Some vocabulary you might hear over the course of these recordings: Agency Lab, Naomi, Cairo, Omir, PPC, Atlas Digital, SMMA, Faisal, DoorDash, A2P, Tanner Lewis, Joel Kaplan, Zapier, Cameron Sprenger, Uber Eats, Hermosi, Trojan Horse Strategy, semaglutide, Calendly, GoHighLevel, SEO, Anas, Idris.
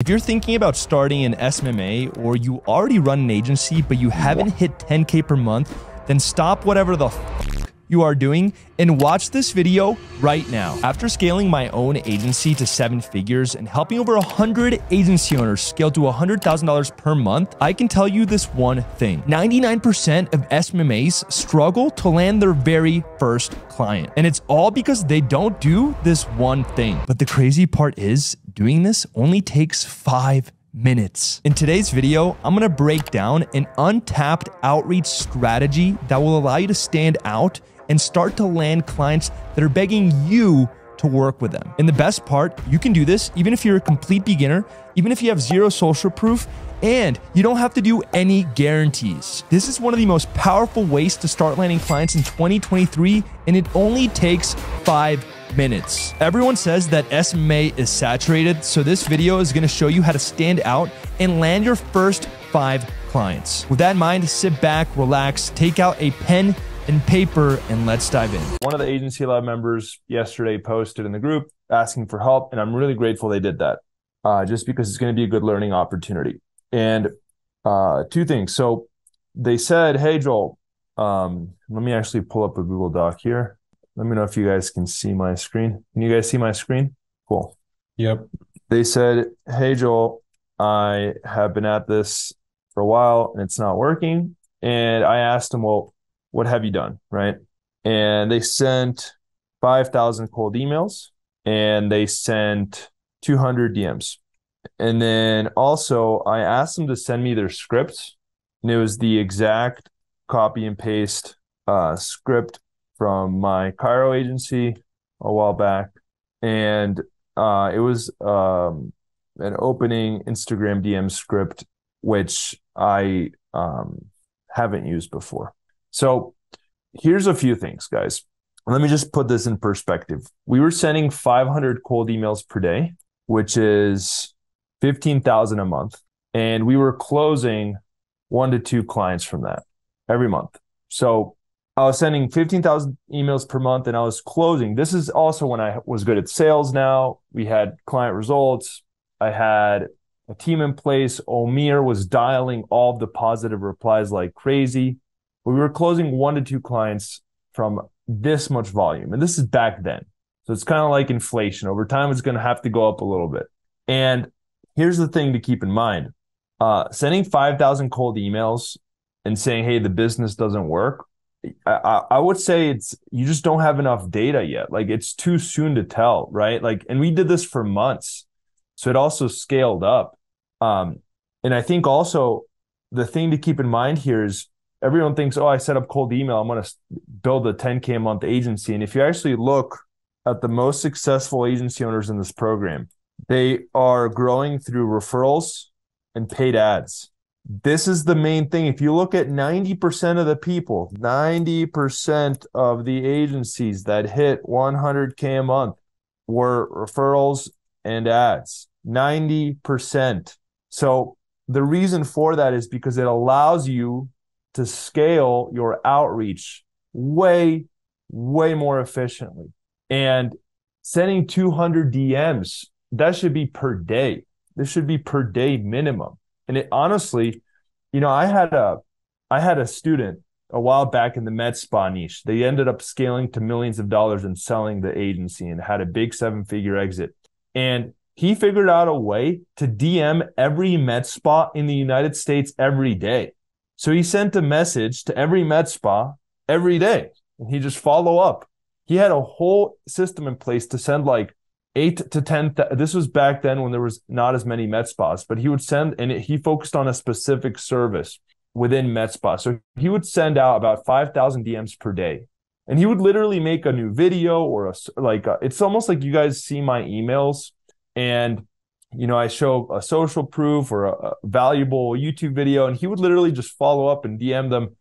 If you're thinking about starting an SMMA or you already run an agency but you haven't hit 10K per month, then stop whatever the f you are doing and watch this video right now. After scaling my own agency to 7 figures and helping over 100 agency owners scale to $100,000 per month, I can tell you this one thing. 99% of SMMAs struggle to land their very first client. And it's all because they don't do this one thing. But the crazy part is, doing this only takes 5 minutes. In today's video, I'm gonna break down an untapped outreach strategy that will allow you to stand out and start to land clients that are begging you to work with them. And the best part, you can do this even if you're a complete beginner, even if you have zero social proof, and you don't have to do any guarantees. This is one of the most powerful ways to start landing clients in 2023, and it only takes 5 minutes. Everyone says that SMMA is saturated, so this video is going to show you how to stand out and land your first 5 clients. With that in mind, sit back, relax, take out a pen and paper, and let's dive in. One of the Agency Lab members yesterday posted in the group asking for help, and I'm really grateful they did that just because it's going to be a good learning opportunity. And two things. So they said, hey, Joel, let me actually pull up a Google Doc here. Let me know if you guys can see my screen. Can you guys see my screen? Cool. Yep. They said, hey, Joel, I have been at this for a while and it's not working. And I asked them, well, what have you done? Right. And they sent 5,000 cold emails and they sent 200 DMs. And then also I asked them to send me their script, and it was the exact copy and paste script from my Cairo agency a while back. And it was an opening Instagram DM script, which I haven't used before. So here's a few things, guys. Let me just put this in perspective. We were sending 500 cold emails per day, which is 15,000 a month. And we were closing 1 to 2 clients from that every month. So I was sending 15,000 emails per month and I was closing. This is also when I was good at sales now. We had client results. I had a team in place. Omir was dialing all the positive replies like crazy. We were closing 1 to 2 clients from this much volume. And this is back then. So it's kind of like inflation. Over time, it's going to have to go up a little bit. And here's the thing to keep in mind. Sending 5,000 cold emails and saying, hey, the business doesn't work, I would say it's, you just don't have enough data yet. Like, it's too soon to tell, right? Like, and we did this for months. So it also scaled up. And I think also the thing to keep in mind here is everyone thinks, oh, I set up cold email, I'm going to build a 10K a month agency. And if you actually look at the most successful agency owners in this program, they are growing through referrals and paid ads. This is the main thing. If you look at 90% of the people, 90% of the agencies that hit 100K a month were referrals and ads, 90%. So the reason for that is because it allows you to scale your outreach way, way more efficiently. And sending 200 DMs, that should be per day. This should be per day minimum. And it honestly, you know, I had a student a while back in the med spa niche. They ended up scaling to millions of dollars and selling the agency and had a big 7-figure exit. And he figured out a way to DM every med spa in the United States every day. So he sent a message to every med spa every day, and he just follow up. He had a whole system in place to send like 8 to 10. This was back then when there was not as many med spas, but he would send, and he focused on a specific service within med spa. So he would send out about 5,000 DMs per day, and he would literally make a new video or it's almost like you guys see my emails, and you know, I show a social proof or a valuable YouTube video, and he would literally just follow up and DM them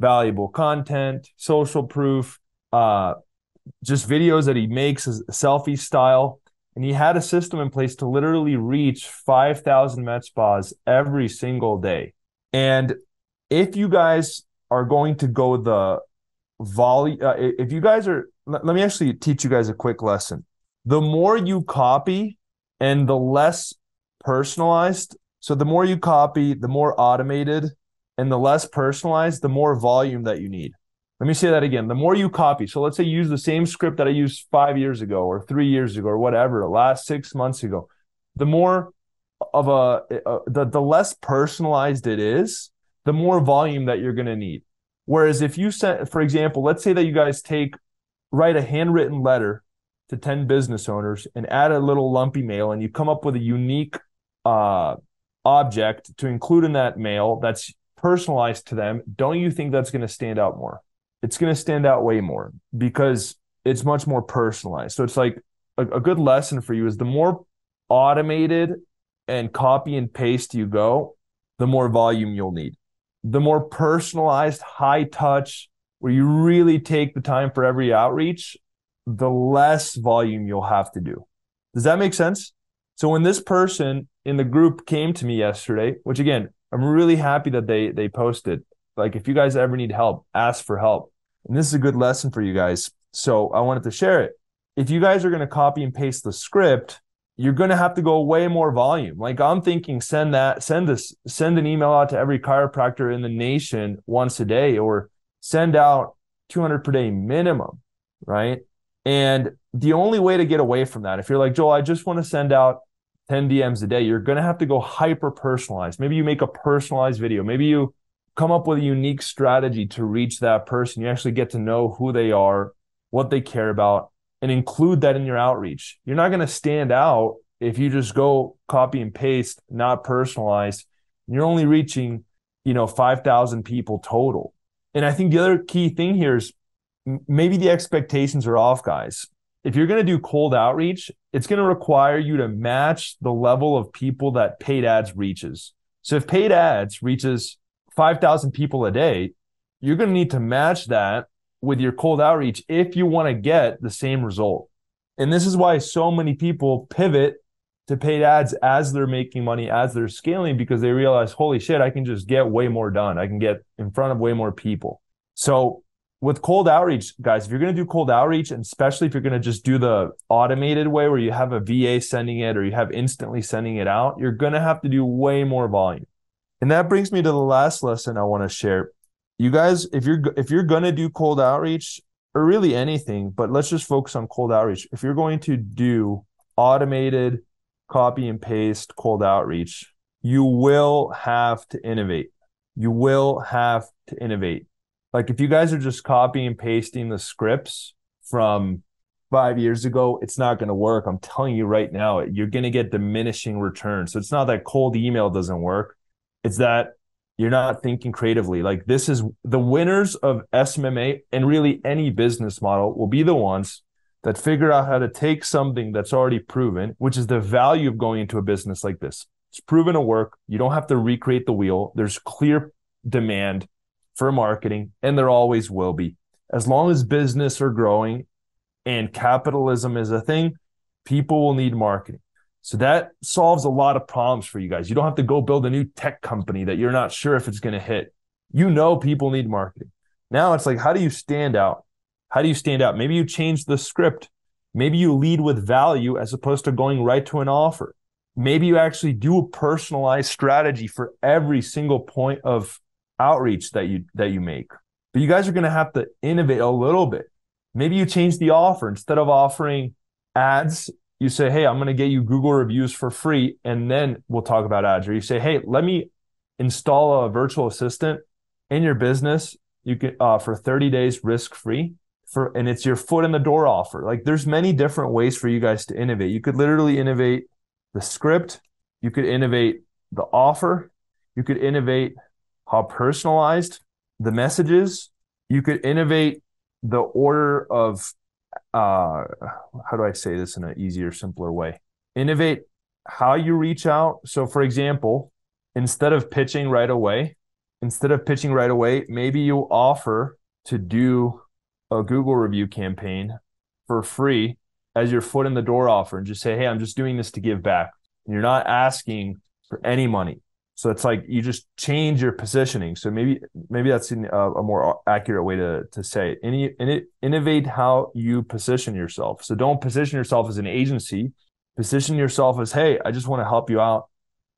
valuable content, social proof, just videos that he makes as selfie style. And he had a system in place to literally reach 5,000 med spas every single day. And if you guys are going to go the volume, let me actually teach you guys a quick lesson. The more you copy and the less personalized. So the more you copy, the more automated, and the less personalized, the more volume that you need. Let me say that again. The more you copy. So let's say you use the same script that I used 5 years ago or 3 years ago or whatever, last 6 months ago. The more of the less personalized it is, the more volume that you're going to need. Whereas if you sent, for example, let's say that you guys write a handwritten letter to 10 business owners and add a little lumpy mail, and you come up with a unique object to include in that mail that's personalized to them, don't you think that's going to stand out more? It's going to stand out way more because it's much more personalized. So it's like a good lesson for you is the more automated and copy and paste you go, the more volume you'll need. The more personalized, high touch, where you really take the time for every outreach, the less volume you'll have to do. Does that make sense? So when this person in the group came to me yesterday, which again, I'm really happy that they posted, like, if you guys ever need help, ask for help. And this is a good lesson for you guys. So I wanted to share it. If you guys are going to copy and paste the script, you're going to have to go way more volume. Like, I'm thinking send an email out to every chiropractor in the nation once a day, or send out 200 per day minimum, right? And the only way to get away from that, if you're like, Joel, I just want to send out 10 DMs a day, you're going to have to go hyper personalized. Maybe you make a personalized video. Maybe you come up with a unique strategy to reach that person. You actually get to know who they are, what they care about, and include that in your outreach. You're not going to stand out if you just go copy and paste, not personalized. You're only reaching, 5,000 people total. And I think the other key thing here is maybe the expectations are off, guys. If you're going to do cold outreach, it's going to require you to match the level of people that paid ads reaches. So if paid ads reaches 5,000 people a day, you're going to need to match that with your cold outreach if you want to get the same result. And this is why so many people pivot to paid ads as they're making money, as they're scaling, because they realize, holy shit, I can just get way more done. I can get in front of way more people. So with cold outreach, guys, if you're going to do cold outreach, and especially if you're going to just do the automated way where you have a VA sending it or you have instantly sending it out, you're going to have to do way more volume. And that brings me to the last lesson I want to share. You guys, if you're going to do cold outreach or really anything, but let's just focus on cold outreach. If you're going to do automated copy and paste cold outreach, you will have to innovate. You will have to innovate. Like, if you guys are just copying and pasting the scripts from 5 years ago, it's not going to work. I'm telling you right now, you're going to get diminishing returns. So it's not that cold email doesn't work. It's that you're not thinking creatively. Like, this is the winners of SMMA and really any business model will be the ones that figure out how to take something that's already proven, which is the value of going into a business like this. It's proven to work. You don't have to recreate the wheel. There's clear demand for marketing, and there always will be. As long as business are growing and capitalism is a thing, people will need marketing. So that solves a lot of problems for you guys. You don't have to go build a new tech company that you're not sure if it's going to hit. People need marketing. Now it's like, how do you stand out? How do you stand out? Maybe you change the script. Maybe you lead with value as opposed to going right to an offer. Maybe you actually do a personalized strategy for every single point of outreach that you make. But you guys are going to have to innovate a little bit. Maybe you change the offer. Instead of offering ads, you say, hey, I'm going to get you Google reviews for free, and then we'll talk about ads. Or you say, hey, let me install a virtual assistant in your business. You can for 30 days risk-free, and it's your foot in the door offer. Like, there's many different ways for you guys to innovate. You could literally innovate the script. You could innovate the offer. You could innovate how personalized the messages. You could innovate the order of how do I say this in an easier, simpler way? Innovate how you reach out. So for example, instead of pitching right away, maybe you offer to do a Google review campaign for free as your foot in the door offer, and just say, hey, I'm just doing this to give back. And you're not asking for any money. So it's like, you just change your positioning. So maybe that's a more accurate way to say it. Innovate how you position yourself. So don't position yourself as an agency. Position yourself as, hey, I just want to help you out.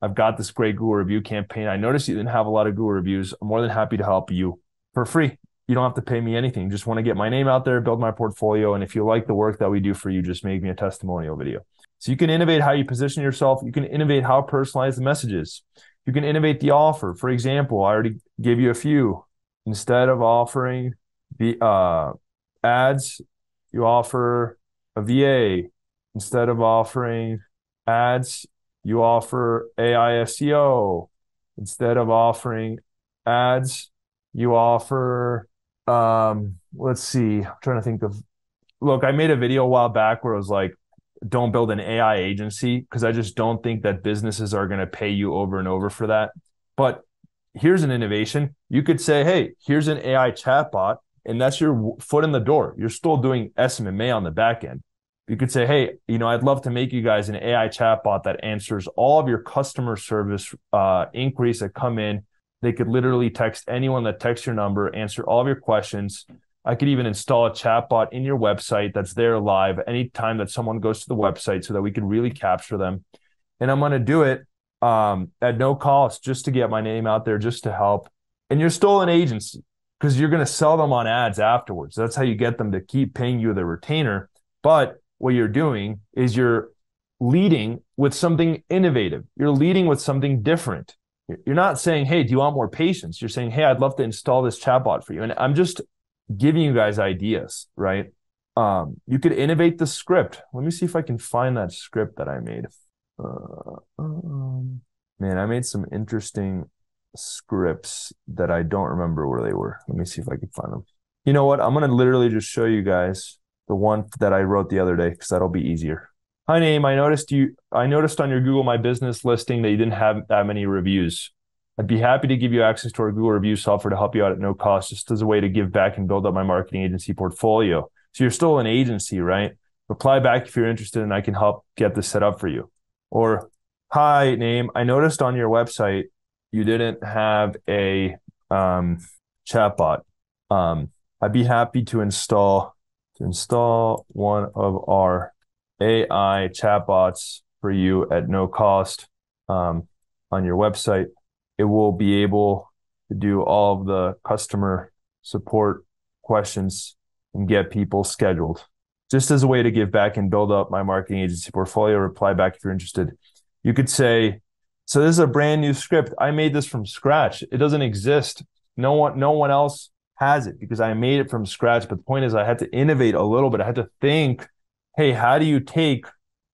I've got this great Google review campaign. I noticed you didn't have a lot of Google reviews. I'm more than happy to help you for free. You don't have to pay me anything. Just want to get my name out there, build my portfolio. And if you like the work that we do for you, just make me a testimonial video. So you can innovate how you position yourself. You can innovate how personalized the message is. You can innovate the offer. For example, I already gave you a few. Instead of offering the ads, you offer a VA. Instead of offering ads, you offer AI SEO. Instead of offering ads, you offer, let's see, I'm trying to think of, look, I made a video a while back where I was like, don't build an AI agency because I just don't think that businesses are going to pay you over and over for that. But here's an innovation. You could say, hey, here's an AI chatbot, and that's your foot in the door. You're still doing SMMA on the back end. You could say, hey, you know, I'd love to make you guys an AI chatbot that answers all of your customer service inquiries that come in. They could literally text anyone that texts your number, answer all of your questions. I could even install a chatbot in your website that's there live anytime that someone goes to the website so that we can really capture them. And I'm going to do it at no cost just to get my name out there, just to help. And you're still an agency because you're going to sell them on ads afterwards. That's how you get them to keep paying you the retainer. But what you're doing is you're leading with something innovative. You're leading with something different. You're not saying, hey, do you want more patience? You're saying, hey, I'd love to install this chatbot for you. And I'm just giving you guys ideas, right? You could innovate the script. Let me see if I can find that script that I made. Man, I made some interesting scripts that I don't remember where they were. Let me see if I can find them. You know what? I'm going to literally just show you guys the one that I wrote the other day because that'll be easier. Hi, Naomi. I noticed on your Google My Business listing that you didn't have that many reviews. I'd be happy to give you access to our Google review software to help you out at no cost, just as a way to give back and build up my marketing agency portfolio. So you're still an agency, right? Reply back if you're interested and I can help get this set up for you. Or, hi, Naomi. I noticed on your website you didn't have a chatbot. I'd be happy to install one of our AI chatbots for you at no cost on your website. It will be able to do all of the customer support questions and get people scheduled. Just as a way to give back and build up my marketing agency portfolio, reply back if you're interested. You could say, so this is a brand new script. I made this from scratch. It doesn't exist. No one else has it because I made it from scratch. But the point is I had to innovate a little bit. I had to think, hey, how do you take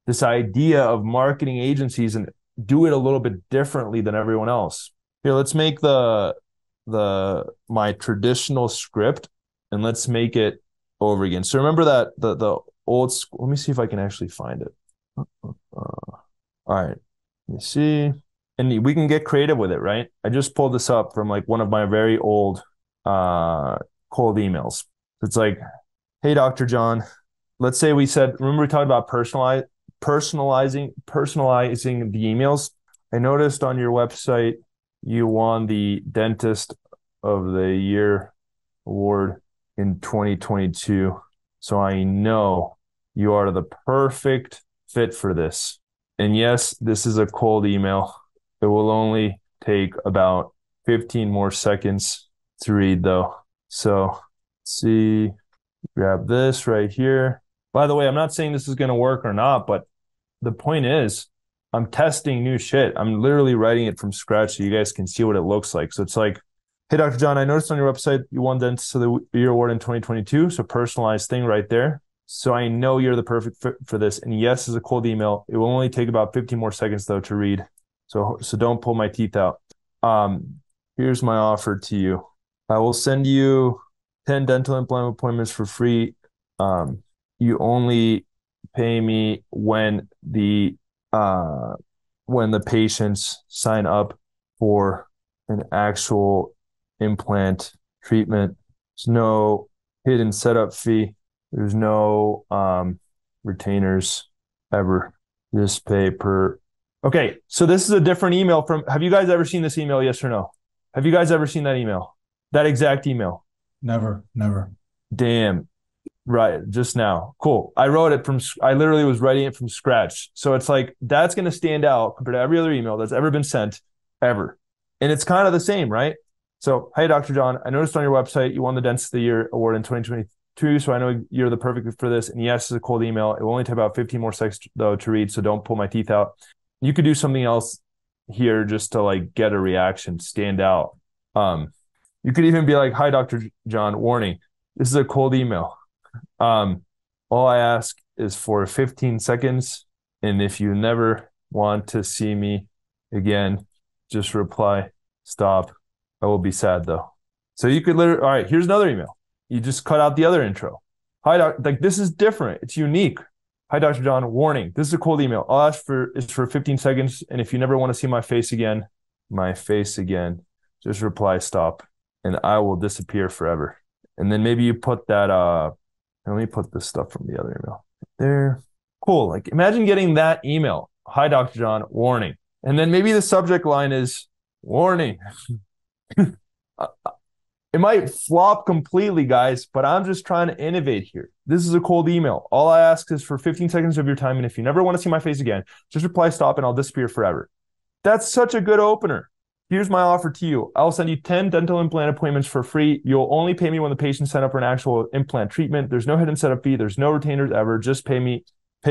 this idea of marketing agencies and do it a little bit differently than everyone else? Here, let's make my traditional script and let's make it over again. So remember that the old school. Let me see if I can actually find it. All right, let me see. And we can get creative with it, right? I just pulled this up from like one of my very old cold emails. It's like, hey, Dr. John. Let's say we said, remember we talked about personalizing the emails. I noticed on your website, you won the Dentist of the Year award in 2022. So I know you are the perfect fit for this. And yes, this is a cold email. It will only take about 15 more seconds to read though. So let's see, grab this right here. By the way, I'm not saying this is going to work or not, but the point is I'm testing new shit. I'm literally writing it from scratch so you guys can see what it looks like. So it's like, hey, Dr. John, I noticed on your website you won Dentist of the Year award in 2022. So personalized thing right there. So I know you're the perfect fit for this. And yes, it's a cold email. It will only take about 15 more seconds though to read. So don't pull my teeth out. Here's my offer to you. I will send you 10 dental implant appointments for free. You only pay me when the patients sign up for an actual implant treatment. There's no hidden setup fee. There's no retainers ever. Just pay per. Okay, so this is a different email from. Have you guys ever seen this email? Yes or no? Have you guys ever seen that email? That exact email? Never. Damn. Right, just now. Cool. I literally was writing it from scratch. So it's like, that's going to stand out compared to every other email that's ever been sent, ever. And it's kind of the same, right? So, hey, Dr. John, I noticed on your website, you won the Dentist of the Year award in 2022. So I know you're the perfect for this. And yes, it's a cold email. It will only take about 15 more seconds though to read. So don't pull my teeth out. You could do something else here just to like get a reaction, stand out. You could even be like, hi, Dr. John, warning, this is a cold email. All I ask is for 15 seconds. And if you never want to see me again, just reply, stop. I will be sad though. So you could literally, all right, here's another email. You just cut out the other intro. Hi, like this is different. It's unique. Hi, Dr. John, warning. This is a cold email. I'll ask for, it's for 15 seconds. And if you never want to see my face again, just reply, stop. And I will disappear forever. And then maybe you put that, let me put this stuff from the other email there. Cool. Like imagine getting that email. Hi, Dr. John, warning. And then maybe the subject line is warning. It might flop completely, guys, but I'm just trying to innovate here. This is a cold email. All I ask is for 15 seconds of your time. And if you never want to see my face again, just reply stop and I'll disappear forever. That's such a good opener. Here's my offer to you. I'll send you 10 dental implant appointments for free. You'll only pay me when the patient signs up for an actual implant treatment. There's no hidden setup fee. There's no retainers ever. Just pay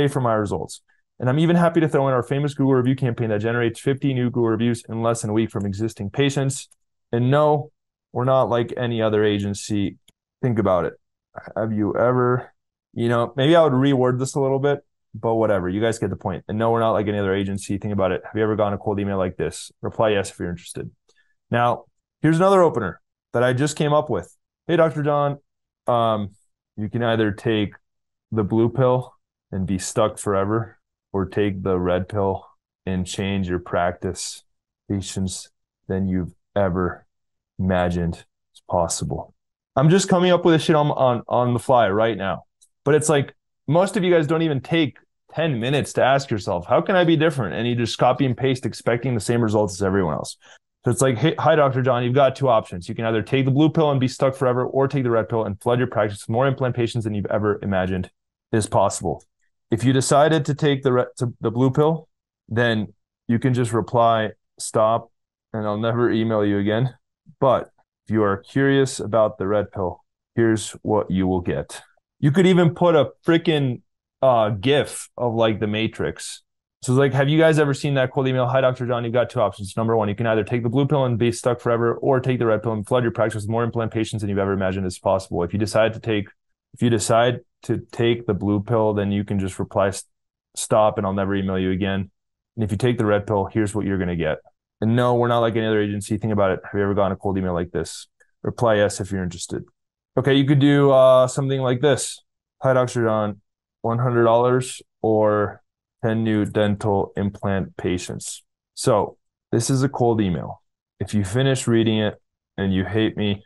for my results. And I'm even happy to throw in our famous Google review campaign that generates 50 new Google reviews in less than a week from existing patients. And no, we're not like any other agency. Think about it. Have you ever, maybe I would reword this a little bit, but whatever. You guys get the point. And no, we're not like any other agency. Think about it. Have you ever gotten a cold email like this? Reply yes if you're interested. Now, here's another opener that I just came up with. Hey, Dr. John, you can either take the blue pill and be stuck forever or take the red pill and change your practice patients than you've ever imagined is possible. I'm just coming up with this shit on the fly right now. But it's like, most of you guys don't even take 10 minutes to ask yourself, how can I be different? And you just copy and paste expecting the same results as everyone else. So it's like, hey, hi, Dr. John, you've got two options. You can either take the blue pill and be stuck forever or take the red pill and flood your practice with more implant patients than you've ever imagined is possible. If you decided to take the blue pill, then you can just reply, stop, and I'll never email you again. But if you are curious about the red pill, here's what you will get. You could even put a freaking GIF of like the Matrix. So it's like, have you guys ever seen that cold email? Hi, Dr. John, you've got two options. Number one, you can either take the blue pill and be stuck forever or take the red pill and flood your practice with more implant patients than you've ever imagined is possible. If you decide to take the blue pill, then you can just reply stop and I'll never email you again. And if you take the red pill, here's what you're going to get. And no, we're not like any other agency. Think about it. Have you ever gotten a cold email like this? Reply yes if you're interested. Okay, you could do something like this. Hi, Dr. John, $100 or 10 new dental implant patients. So this is a cold email. If you finish reading it and you hate me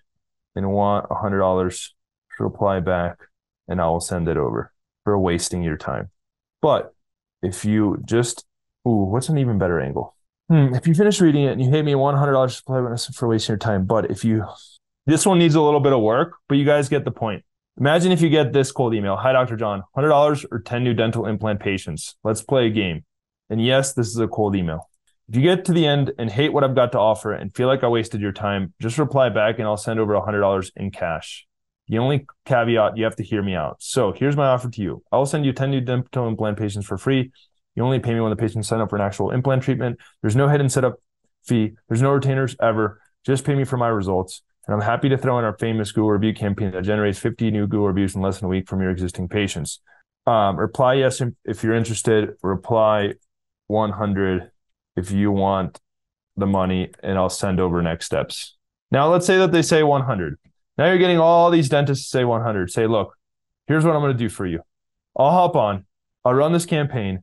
and want $100, reply back and I will send it over for wasting your time. But if you just, what's an even better angle? If you finish reading it and you hate me $100, reply for wasting your time. But if you... This one needs a little bit of work, but you guys get the point. Imagine if you get this cold email. Hi, Dr. John, $100 or 10 new dental implant patients. Let's play a game. And yes, this is a cold email. If you get to the end and hate what I've got to offer and feel like I wasted your time, just reply back and I'll send over $100 in cash. The only caveat, you have to hear me out. So here's my offer to you. I'll send you 10 new dental implant patients for free. You only pay me when the patients sign up for an actual implant treatment. There's no hidden setup fee. There's no retainers ever. Just pay me for my results. And I'm happy to throw in our famous Google review campaign that generates 50 new Google reviews in less than a week from your existing patients. Reply yes if you're interested. Reply 100 if you want the money, and I'll send over next steps. Now, let's say that they say 100. Now you're getting all these dentists say 100. Say, look, here's what I'm going to do for you. I'll hop on. I'll run this campaign.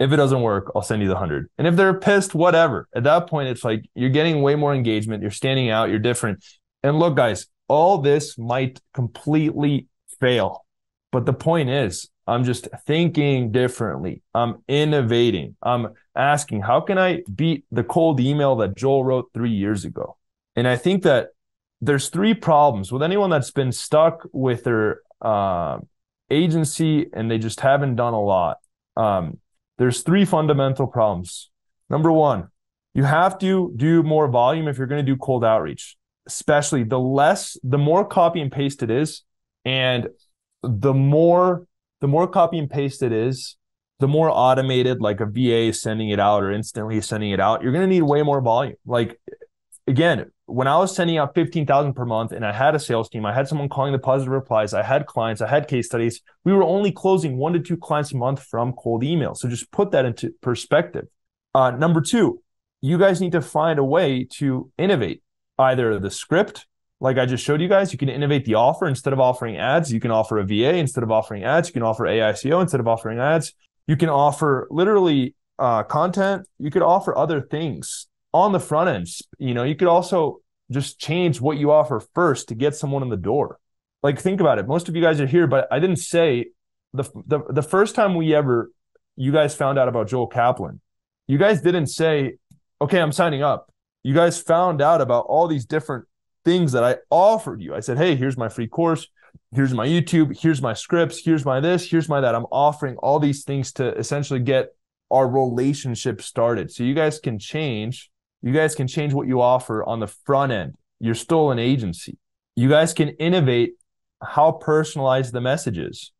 If it doesn't work, I'll send you the 100. And if they're pissed, whatever. At that point, it's like you're getting way more engagement. You're standing out. You're different. And look, guys, all this might completely fail. But the point is, I'm just thinking differently. I'm innovating. I'm asking, how can I beat the cold email that Joel wrote 3 years ago? And I think that there's three problems with anyone that's been stuck with their agency and they just haven't done a lot. There's three fundamental problems. Number one, you have to do more volume if you're going to do cold outreach, especially the more copy and paste it is, and the more copy and paste it is, the more automated, like a VA sending it out or instantly sending it out, you're going to need way more volume. Like, again, when I was sending out 15,000 per month and I had a sales team, I had someone calling the positive replies, I had clients, I had case studies, we were only closing 1 to 2 clients a month from cold email. So just put that into perspective. Number two, you guys need to find a way to innovate either the script, like I just showed you guys, you can innovate the offer. Instead of offering ads, you can offer a VA. Instead of offering ads, you can offer AICO. Instead of offering ads, you can offer literally content. You could offer other things on the front end. You know, you could also just change what you offer first to get someone in the door. Like, think about it. Most of you guys are here, but I didn't say the first time you guys found out about Joel Kaplan, you guys didn't say, okay, I'm signing up. You guys found out about all these different things that I offered you. I said, hey, here's my free course. Here's my YouTube. Here's my scripts. Here's my this. Here's my that. I'm offering all these things to essentially get our relationship started. So you guys can change. You guys can change what you offer on the front end. You're still an agency. You guys can innovate how personalized the message is.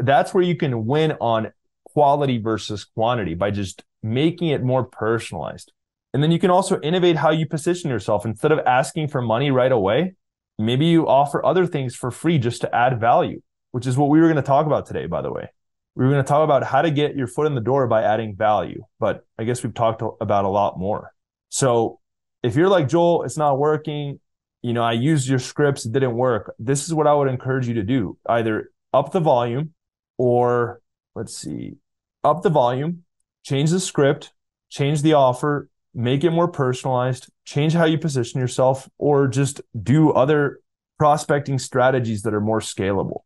That's where you can win on quality versus quantity by just making it more personalized. And then you can also innovate how you position yourself. Instead of asking for money right away, maybe you offer other things for free just to add value, which is what we were going to talk about today, by the way. We were going to talk about how to get your foot in the door by adding value, but I guess we've talked about a lot more. So if you're like, Joel, it's not working. You know, I used your scripts, it didn't work. This is what I would encourage you to do. Either up the volume or up the volume, change the script, change the offer, make it more personalized, change how you position yourself, or just do other prospecting strategies that are more scalable.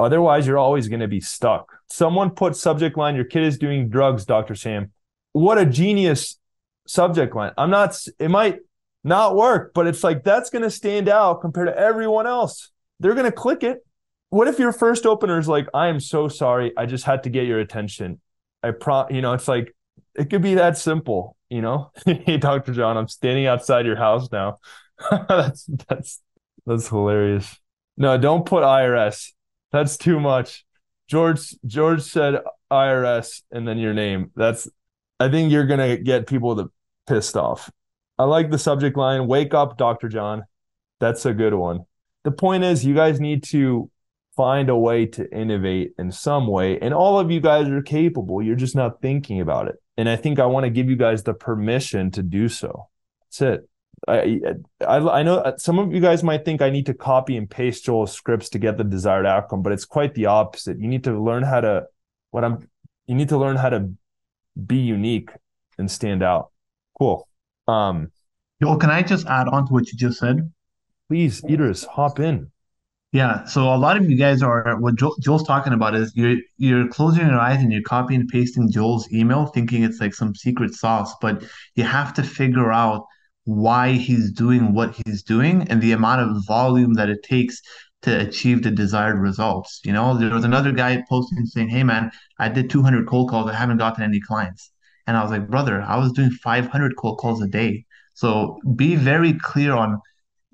Otherwise, you're always going to be stuck. Someone put subject line, your kid is doing drugs, Dr. Sam. What a genius subject line. It might not work, but it's like, that's going to stand out compared to everyone else. They're going to click it. What if your first opener is like, I am so sorry, I just had to get your attention. It's like, it could be that simple, you know? Hey, Dr. John, I'm standing outside your house now. That's hilarious. No, don't put IRS. That's too much. George said IRS and then your name. I think you're going to get people pissed off. I like the subject line, wake up, Dr. John. That's a good one. The point is, you guys need to find a way to innovate in some way. And all of you guys are capable. You're just not thinking about it. And I think I want to give you guys the permission to do so. That's it. I know some of you guys might think I need to copy and paste Joel's scripts to get the desired outcome, but it's quite the opposite. You need to learn how to be unique and stand out. Cool. Joel, can I just add on to what you just said? Please, Idris, hop in. Yeah. So a lot of you guys are, what Joel's talking about is you're closing your eyes and you're copying and pasting Joel's email thinking it's like some secret sauce, but you have to figure out why he's doing what he's doing and the amount of volume that it takes to achieve the desired results. You know, there was another guy posting saying, hey man, I did 200 cold calls. I haven't gotten any clients. And I was like, brother, I was doing 500 cold calls a day. So be very clear on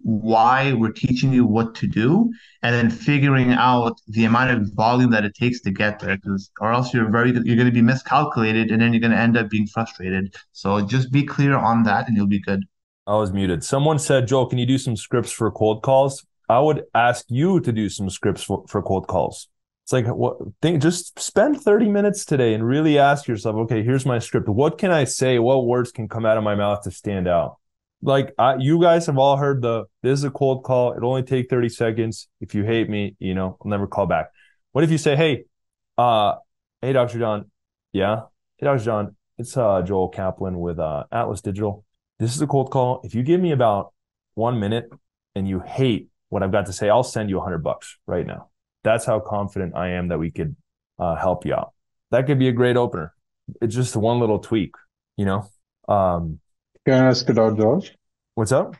why we're teaching you what to do and then figuring out the amount of volume that it takes to get there, or else you're going to be miscalculated and then you're going to end up being frustrated. So just be clear on that and you'll be good. I was muted. Someone said, Joel, can you do some scripts for cold calls? I would ask you to do some scripts for cold calls. It's like, just spend 30 minutes today and really ask yourself, okay, here's my script. What can I say? What words can come out of my mouth to stand out? Like you guys have all heard this is a cold call. It'll only take 30 seconds. If you hate me, you know, I'll never call back. What if you say, hey, Dr. John. Yeah. Hey, Dr. John, it's Joel Kaplan with Atlas Digital. This is a cold call. If you give me about 1 minute and you hate what I've got to say, I'll send you $100 right now. That's how confident I am that we could help you out. That could be a great opener. It's just one little tweak, you know? Can I ask about George? What's up?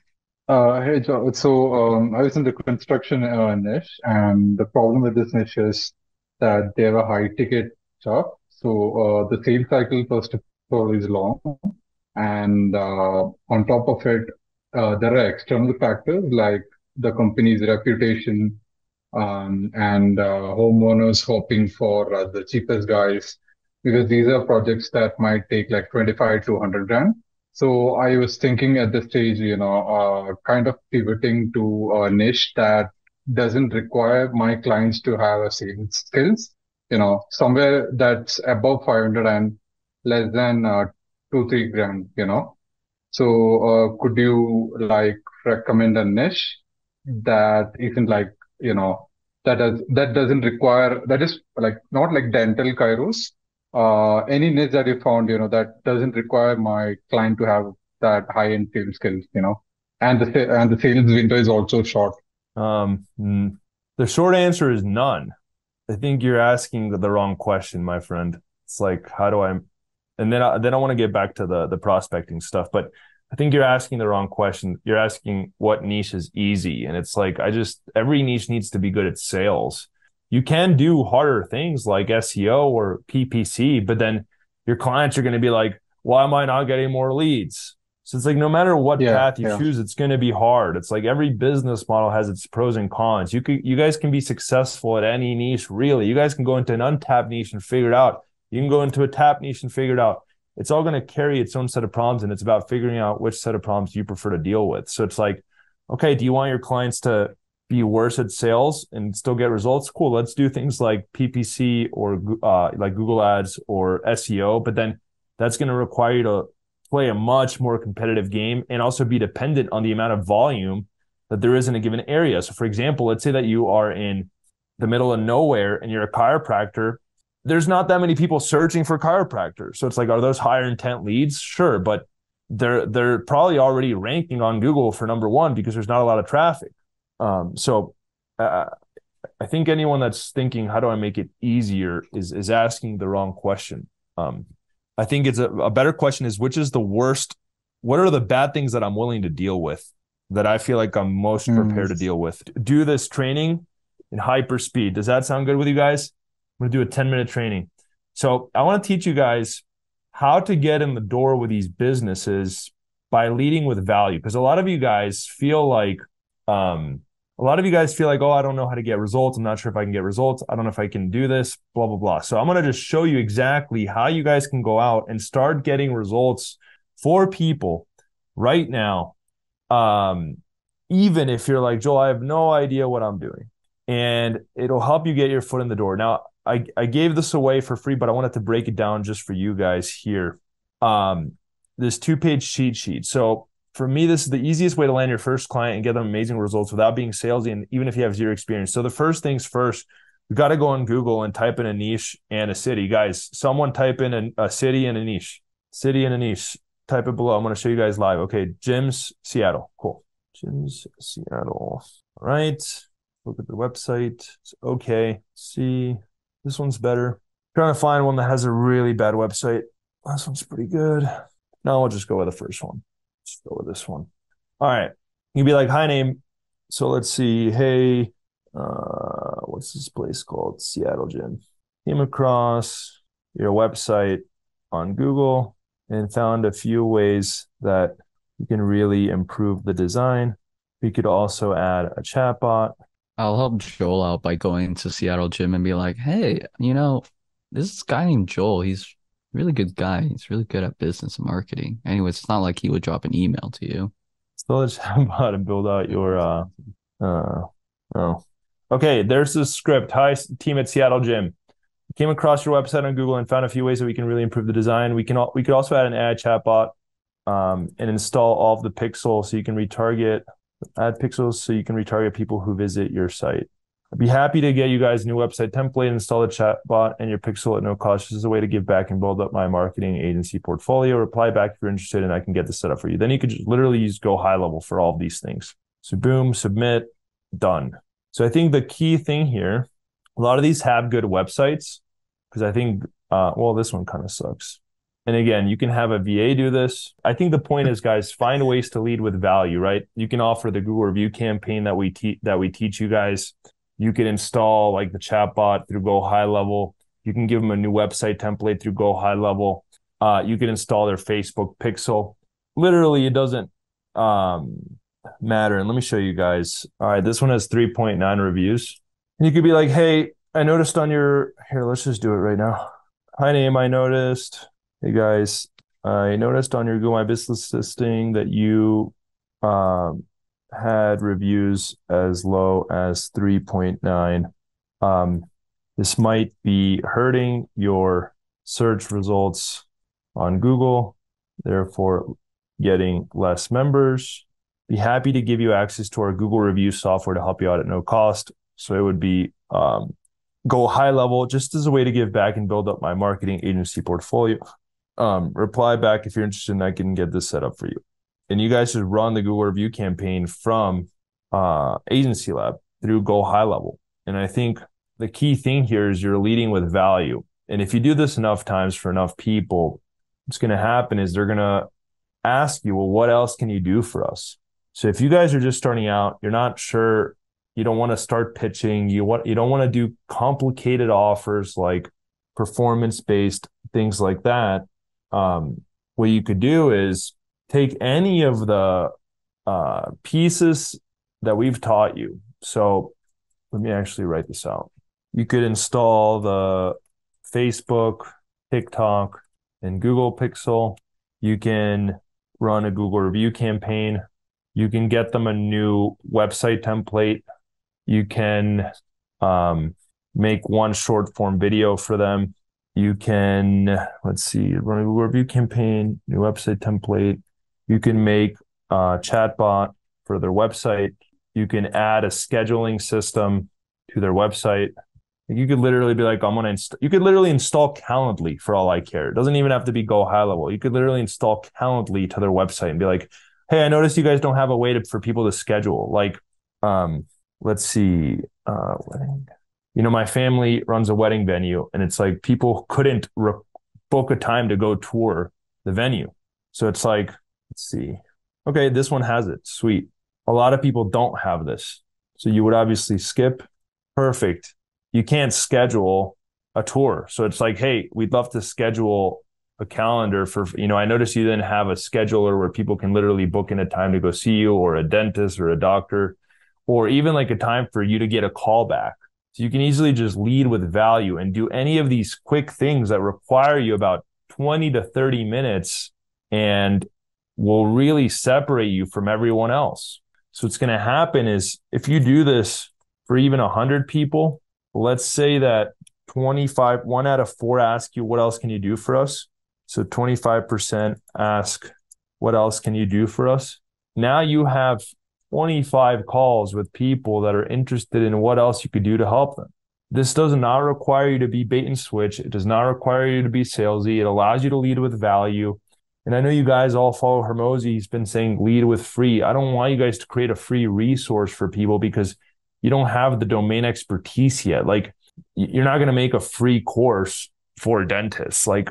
Hey, Joel. I was in the construction niche, and the problem with this niche is that they have a high ticket shop. So the sales cycle, first of all, is long. And on top of it, there are external factors like the company's reputation and homeowners hoping for the cheapest guys, because these are projects that might take like 25 to 100 grand. So I was thinking at this stage, kind of pivoting to a niche that doesn't require my clients to have a sales skills, somewhere that's above 500 and less than 2-3 grand, So could you recommend a niche that isn't that doesn't require, that is not like dental Kairos? Any niche that you found, that doesn't require my client to have that high-end sales skills, and the sales window is also short. The short answer is none. I think you're asking the wrong question, my friend. It's like, how do I? And then I want to get back to the prospecting stuff, but I think you're asking the wrong question. You're asking what niche is easy, and it's like every niche needs to be good at sales. You can do harder things like SEO or PPC, but then your clients are going to be like, why am I not getting more leads? So it's like, no matter what path you choose, it's going to be hard. It's like every business model has its pros and cons. You guys can be successful at any niche, really. You guys can go into an untapped niche and figure it out. You can go into a tapped niche and figure it out. It's all going to carry its own set of problems, and it's about figuring out which set of problems you prefer to deal with. So it's like, okay, do you want your clients to be worse at sales and still get results? Cool. Let's do things like PPC or like Google Ads or SEO, but then that's going to require you to play a much more competitive game and also be dependent on the amount of volume that there is in a given area. So for example, let's say that you are in the middle of nowhere and you're a chiropractor. There's not that many people searching for chiropractors. So it's like, are those higher intent leads? Sure. But they're probably already ranking on Google for number 1 because there's not a lot of traffic. So I think anyone that's thinking, how do I make it easier, is asking the wrong question. I think it's a better question is, which is the worst? What are the bad things that I'm willing to deal with that I feel like I'm most prepared to deal with? Do this training in hyper speed. Does that sound good with you guys? I'm going to do a 10-minute training. So I want to teach you guys how to get in the door with these businesses by leading with value. Because a lot of you guys feel like, oh, I don't know how to get results. I'm not sure if I can get results. I don't know if I can do this, blah, blah, blah. So I'm going to just show you exactly how you guys can go out and start getting results for people right now. Even if you're like, Joel, I have no idea what I'm doing. And it'll help you get your foot in the door. Now, I gave this away for free, but I wanted to break it down just for you guys here. This 2-page cheat sheet. So for me, this is the easiest way to land your first client and get them amazing results without being salesy, and even if you have zero experience. So the first things first, you got to go on Google and type in a niche and a city. Guys, someone type in a city and a niche. City and a niche. Type it below. I'm going to show you guys live. Okay, gyms, Seattle. Cool. Gyms, Seattle. All right. Look at the website. It's okay. See, this one's better. I'm trying to find one that has a really bad website. This one's pretty good. No, I'll just go with the first one. Just go with this one. All right. You'd be like, hi, name. So let's see. Hey, what's this place called? Seattle Gym. Came across your website on Google and found a few ways that you can really improve the design. We could also add a chatbot. I'll help Joel out by going to Seattle Gym and be like, hey, this guy named Joel, he's really good guy. He's really good at business and marketing. Anyways, it's not like he would drop an email to you. So let's talk about and build out your, Okay, there's the script. Hi, team at Seattle Gym. Came across your website on Google and found a few ways that we can really improve the design. We could also add an AI chatbot and install all of the pixels so you can retarget. Add pixels so you can retarget people who visit your site. I'd be happy to get you guys a new website template, install the chatbot and your pixel at no cost. This is a way to give back and build up my marketing agency portfolio. Reply back if you're interested and I can get this set up for you. Then you could just literally use GoHighLevel for all of these things. So boom, submit, done. So I think the key thing here, a lot of these have good websites because I think, this one kind of sucks. And again, you can have a VA do this. I think the point is, guys, find ways to lead with value, right? You can offer the Google review campaign that we teach you guys. You can install like the chatbot through GoHighLevel. You can give them a new website template through GoHighLevel. You can install their Facebook pixel. Literally, it doesn't matter. And let me show you guys. All right, this one has 3.9 reviews. And you could be like, hey, I noticed on your... Here, let's just do it right now. Hi, name, I noticed... Hey guys, I noticed on your Google My Business listing that you had reviews as low as 3.9. This might be hurting your search results on Google, therefore getting less members. Be happy to give you access to our Google review software to help you out at no cost. So it would be GoHighLevel, just as a way to give back and build up my marketing agency portfolio. Reply back if you're interested and I can get this set up for you. And you guys should run the Google review campaign from Agency Lab through GoHighLevel. And I think the key thing here is you're leading with value. And if you do this enough times for enough people, what's going to happen is they're going to ask you, well, what else can you do for us? So if you guys are just starting out, you're not sure, you don't want to start pitching, you don't want to do complicated offers like performance-based, things like that, what you could do is take any of the pieces that we've taught you. So let me actually write this out. You could install the Facebook, TikTok, and Google Pixel. You can run a Google review campaign. You can get them a new website template. You can make one short form video for them. You can, let's see, run a Google review campaign, new website template. You can make a chatbot for their website. You can add a scheduling system to their website. You could literally be like, you could literally install Calendly for all I care. It doesn't even have to be GoHighLevel. You could literally install Calendly to their website and be like, hey, I noticed you guys don't have a way for people to schedule. Like, let's see, wedding. You know, my family runs a wedding venue and it's like people couldn't book a time to go tour the venue. So it's like, let's see. Okay, this one has it. Sweet. A lot of people don't have this. So you would obviously skip. Perfect. You can't schedule a tour. So it's like, hey, we'd love to schedule a calendar for, you know, I noticed you didn't have a scheduler where people can literally book in a time to go see you, or a dentist or a doctor, or even like a time for you to get a call back. So you can easily just lead with value and do any of these quick things that require you about 20 to 30 minutes and will really separate you from everyone else. So what's going to happen is if you do this for even 100 people, let's say that 1 out of 4 ask you, what else can you do for us? So 25% ask, what else can you do for us? Now you have 25 calls with people that are interested in what else you could do to help them. This does not require you to be bait and switch. It does not require you to be salesy. It allows you to lead with value. And I know you guys all follow Hermosi. He's been saying lead with free. I don't want you guys to create a free resource for people because you don't have the domain expertise yet. Like, you're not going to make a free course for dentists. Like,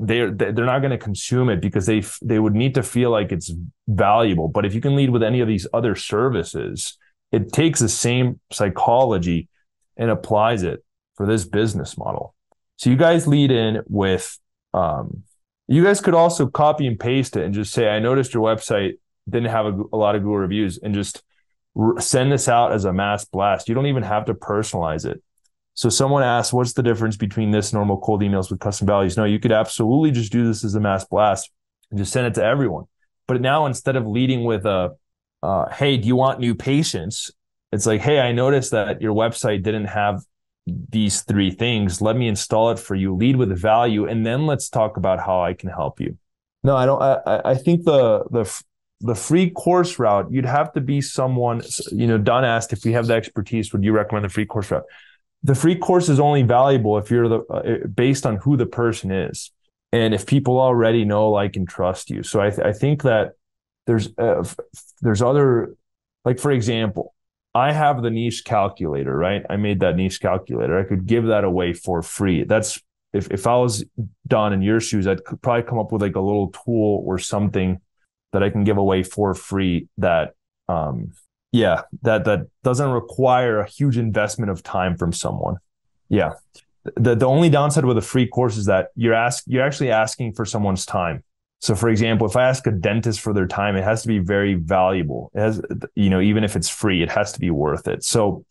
they're not going to consume it because they would need to feel like it's valuable. But if you can lead with any of these other services, it takes the same psychology and applies it for this business model. So you guys lead in with, you guys could also copy and paste it and just say, I noticed your website didn't have a lot of Google reviews, and just send this out as a mass blast. You don't even have to personalize it. So someone asked, what's the difference between this normal cold emails with custom values? No, you could absolutely just do this as a mass blast and just send it to everyone. But now, instead of leading with a, hey, do you want new patients? It's like, hey, I noticed that your website didn't have these 3 things. Let me install it for you. Lead with value. And then let's talk about how I can help you. No, I don't. I think the free course route, you'd have to be someone, you know, Don asked if we have the expertise, would you recommend the free course route? The free course is only valuable if you're based on who the person is and if people already know, like, and trust you. So I think that there's other, like, for example, I have the niche calculator, right? I made that niche calculator. I could give that away for free. That's if I was Don in your shoes, I'd probably come up with like a little tool or something that I can give away for free that, that doesn't require a huge investment of time from someone. Yeah. The only downside with a free course is that you're actually asking for someone's time. So for example, if I ask a dentist for their time, it has to be very valuable. It has, even if it's free, it has to be worth it. So,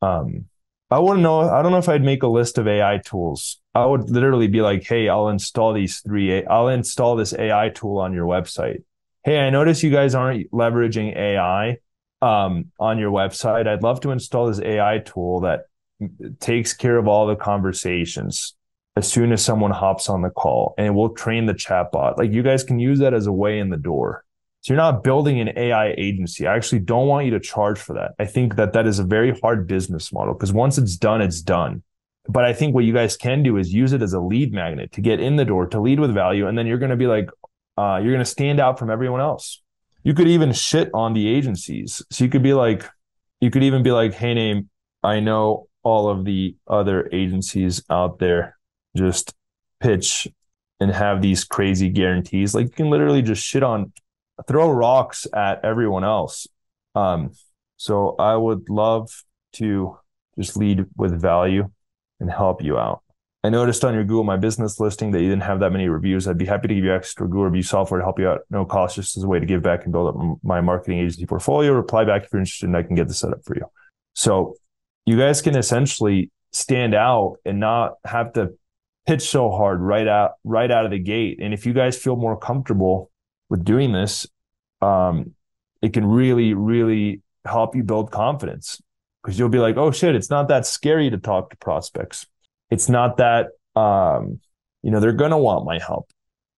I don't know if I'd make a list of AI tools. I would literally be like, hey, I'll install this AI tool on your website. Hey, I notice you guys aren't leveraging AI on your website. I'd love to install this AI tool that takes care of all the conversations as soon as someone hops on the call, and it will train the chatbot. Like, you guys can use that as a way in the door. So you're not building an AI agency. I actually don't want you to charge for that. I think that is a very hard business model, because once it's done, it's done. But I think what you guys can do is use it as a lead magnet to get in the door, to lead with value. And then you're going to be like, you're going to stand out from everyone else. You could even shit on the agencies. So you could even be like, hey, name, I know all of the other agencies out there just pitch and have these crazy guarantees. Like, you can literally just shit on, throw rocks at everyone else. So I would love to just lead with value and help you out. I noticed on your Google My Business listing that you didn't have that many reviews. I'd be happy to give you extra Google review software to help you out. No cost, just as a way to give back and build up my marketing agency portfolio. Reply back if you're interested, and I can get this set up for you. So you guys can essentially stand out and not have to pitch so hard right out of the gate. And if you guys feel more comfortable with doing this, it can really, really help you build confidence, because you'll be like, oh shit, it's not that scary to talk to prospects. It's not that, they're going to want my help.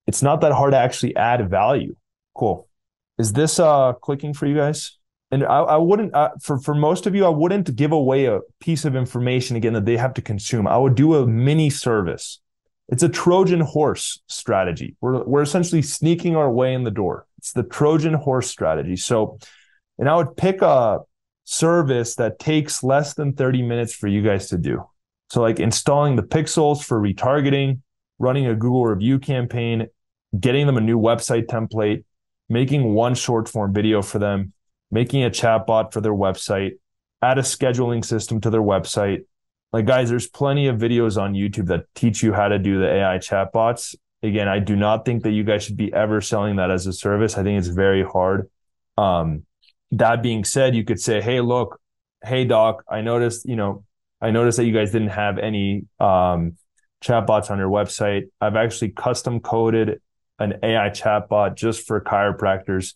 It's not that hard to actually add value. Cool. Is this clicking for you guys? And I wouldn't, for most of you, I wouldn't give away a piece of information again that they have to consume. I would do a mini service. It's a Trojan horse strategy. We're essentially sneaking our way in the door. It's the Trojan horse strategy. So, and I would pick a service that takes less than 30 minutes for you guys to do. So like installing the pixels for retargeting, running a Google review campaign, getting them a new website template, making one short form video for them, making a chatbot for their website, add a scheduling system to their website. Like, guys, there's plenty of videos on YouTube that teach you how to do the AI chatbots. Again, I do not think that you guys should be ever selling that as a service. I think it's very hard. That being said, you could say, hey, look, hey, doc, I noticed that you guys didn't have any chatbots on your website. I've actually custom coded an AI chatbot just for chiropractors.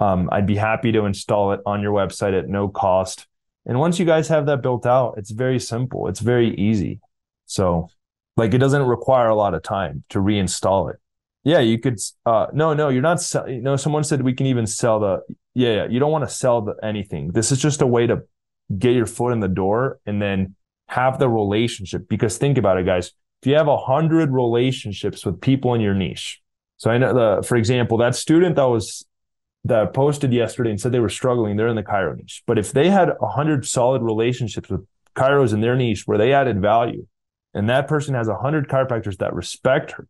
I'd be happy to install it on your website at no cost. And once you guys have that built out, it's very simple. It's very easy. So like, it doesn't require a lot of time to reinstall it. Yeah, you could, you're not selling. No, someone said we can even sell you don't want to sell anything. This is just a way to get your foot in the door and then have the relationship. Because think about it, guys, if you have 100 relationships with people in your niche. So I know for example, that student that posted yesterday and said they were struggling, they're in the Cairo niche. But if they had 100 solid relationships with Kairos in their niche where they added value, and that person has 100 chiropractors that respect her,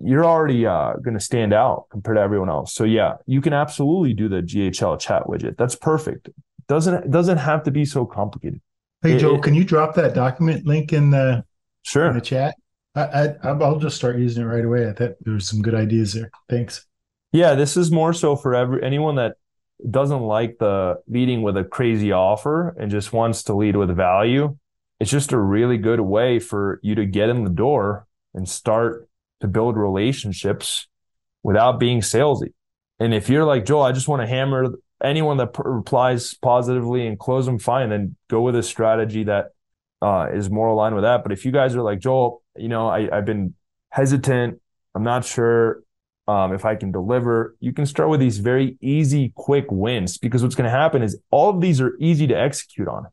you're already going to stand out compared to everyone else. So yeah, you can absolutely do the GHL chat widget. That's perfect. Doesn't have to be so complicated. Hey, Joel, can you drop that document link in the chat? I'll just start using it right away. I thought there were some good ideas there. Thanks. Yeah, this is more so for anyone that doesn't like the leading with a crazy offer and just wants to lead with value. It's just a really good way for you to get in the door and start to build relationships without being salesy. And if you're like, Joel, I just want to hammer anyone that replies positively and close them, fine, then go with a strategy that is more aligned with that. But if you guys are like, Joel, I've been hesitant, I'm not sure if I can deliver, you can start with these very easy, quick wins, because what's going to happen is all of these are easy to execute on.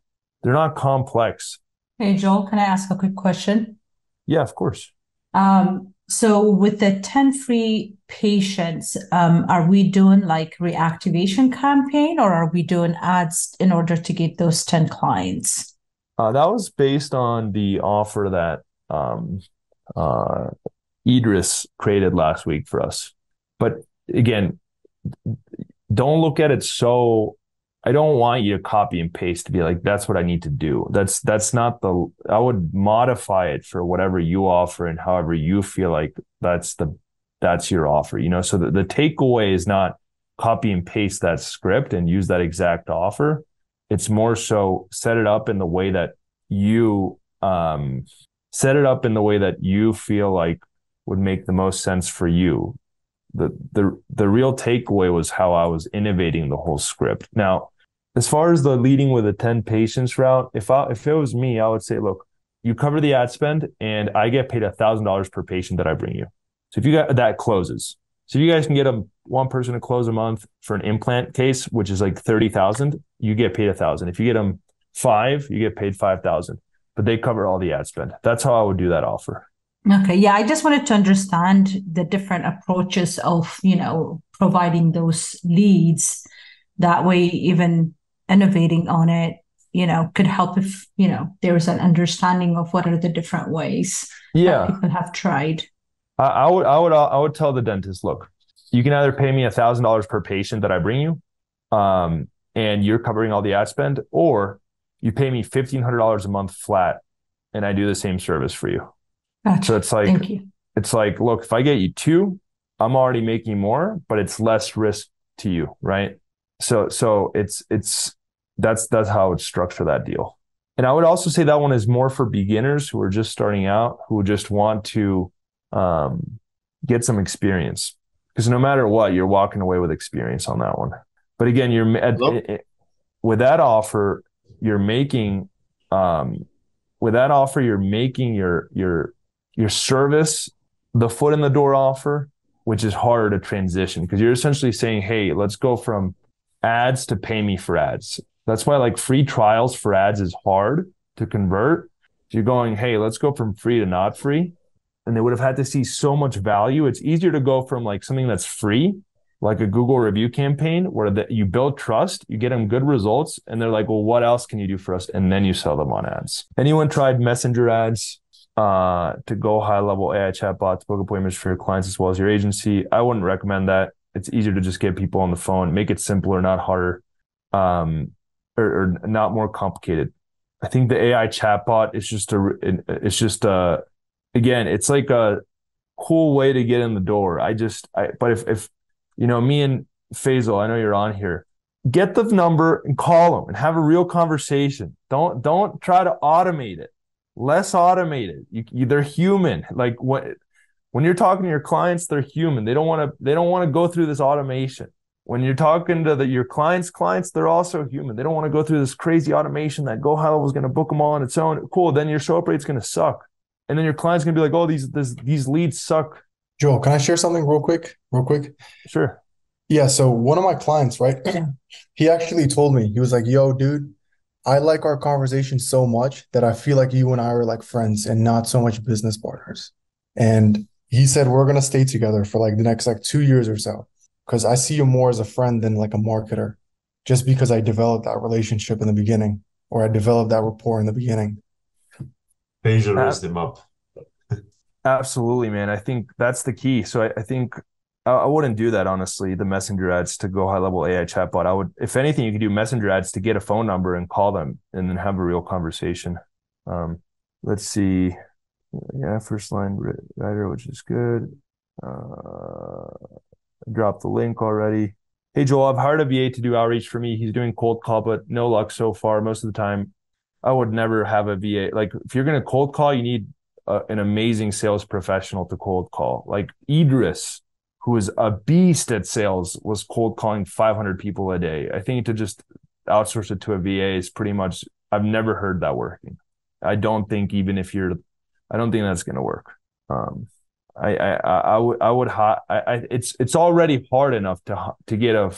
They're not complex. Hey, Joel, can I ask a quick question? Yeah, of course. So with the 10 free patients, are we doing like reactivation campaign, or are we doing ads in order to get those 10 clients? That was based on the offer that Idris created last week for us. But again, don't look at it so, I don't want you to copy and paste to be like, that's what I need to do. That's not the, I would modify it for whatever you offer and however you feel like that's your offer, you know? So the takeaway is not copy and paste that script and use that exact offer. It's more so set it up in the way that you, set it up in the way that you feel like would make the most sense for you. The real takeaway was how I was innovating the whole script. Now, as far as the leading with a 10 patients route, if it was me, I would say, look, you cover the ad spend and I get paid $1,000 per patient that I bring you. So if you got that closes, so if you guys can get one person to close a month for an implant case, which is like 30,000, you get paid 1,000. If you get them 5, you get paid 5,000, but they cover all the ad spend. That's how I would do that offer. Okay. Yeah. I just wanted to understand the different approaches of, you know, providing those leads. That way, even innovating on it, you know, could help if, you know, there's an understanding of what are the different ways that people have tried. I would tell the dentist, look, you can either pay me $1,000 per patient that I bring you, and you're covering all the ad spend, or you pay me $1,500 a month flat and I do the same service for you. Gotcha. So it's like, look, if I get you 2, I'm already making more, but it's less risk to you. Right. So that's how I would structure that deal. And I would also say that one is more for beginners who are just starting out, who just want to, get some experience, because no matter what, you're walking away with experience on that one. But again, with that offer, you're making, your service, the foot in the door offer, which is harder to transition, because you're essentially saying, hey, let's go from ads to pay me for ads. That's why like free trials for ads is hard to convert. If you're going, hey, let's go from free to not free, and they would have had to see so much value. It's easier to go from like something that's free, like a Google review campaign, where you build trust, you get them good results, and they're like, well, what else can you do for us? And then you sell them on ads. Anyone tried messenger ads? To go high level AI chatbots, book appointments for your clients as well as your agency. I wouldn't recommend that. It's easier to just get people on the phone, make it simpler, not harder, or not more complicated. I think the AI chatbot is again, it's like a cool way to get in the door. But if you know, me and Faisal, I know you're on here, get the number and call them and have a real conversation. Don't try to automate it. Less automated. They're human. Like when you're talking to your clients, they're human. They don't want to go through this automation. When you're talking to your clients' clients, they're also human. They don't want to go through this crazy automation that GoHighLevel was going to book them all on its own. Cool. Then your show up rate's going to suck, and then your clients going to be like, "Oh, these leads suck." Joel, can I share something real quick? Sure. Yeah. So one of my clients, right? He actually told me, he was like, "Yo, dude, I like our conversation so much that I feel like you and I are like friends and not so much business partners." And he said, we're going to stay together for like the next 2 years or so, because I see you more as a friend than like a marketer, just because I developed that relationship in the beginning, or I developed that rapport in the beginning. Deja raised him up. Absolutely, man. I think that's the key. So I think I wouldn't do that, honestly, the messenger ads to go high level AI chatbot. I would, if anything, you could do messenger ads to get a phone number and call them and then have a real conversation. Let's see. Yeah, first line writer, which is good. Dropped the link already. Hey, Joel, I've hired a VA to do outreach for me. He's doing cold call, but no luck so far. Most of the time, I would never have a VA. Like, if you're going to cold call, you need an amazing sales professional to cold call. Like Idris, who is a beast at sales, was cold calling 500 people a day. I think to just outsource it to a VA is pretty much, I've never heard that working. I don't think that's going to work. It's already hard enough to get a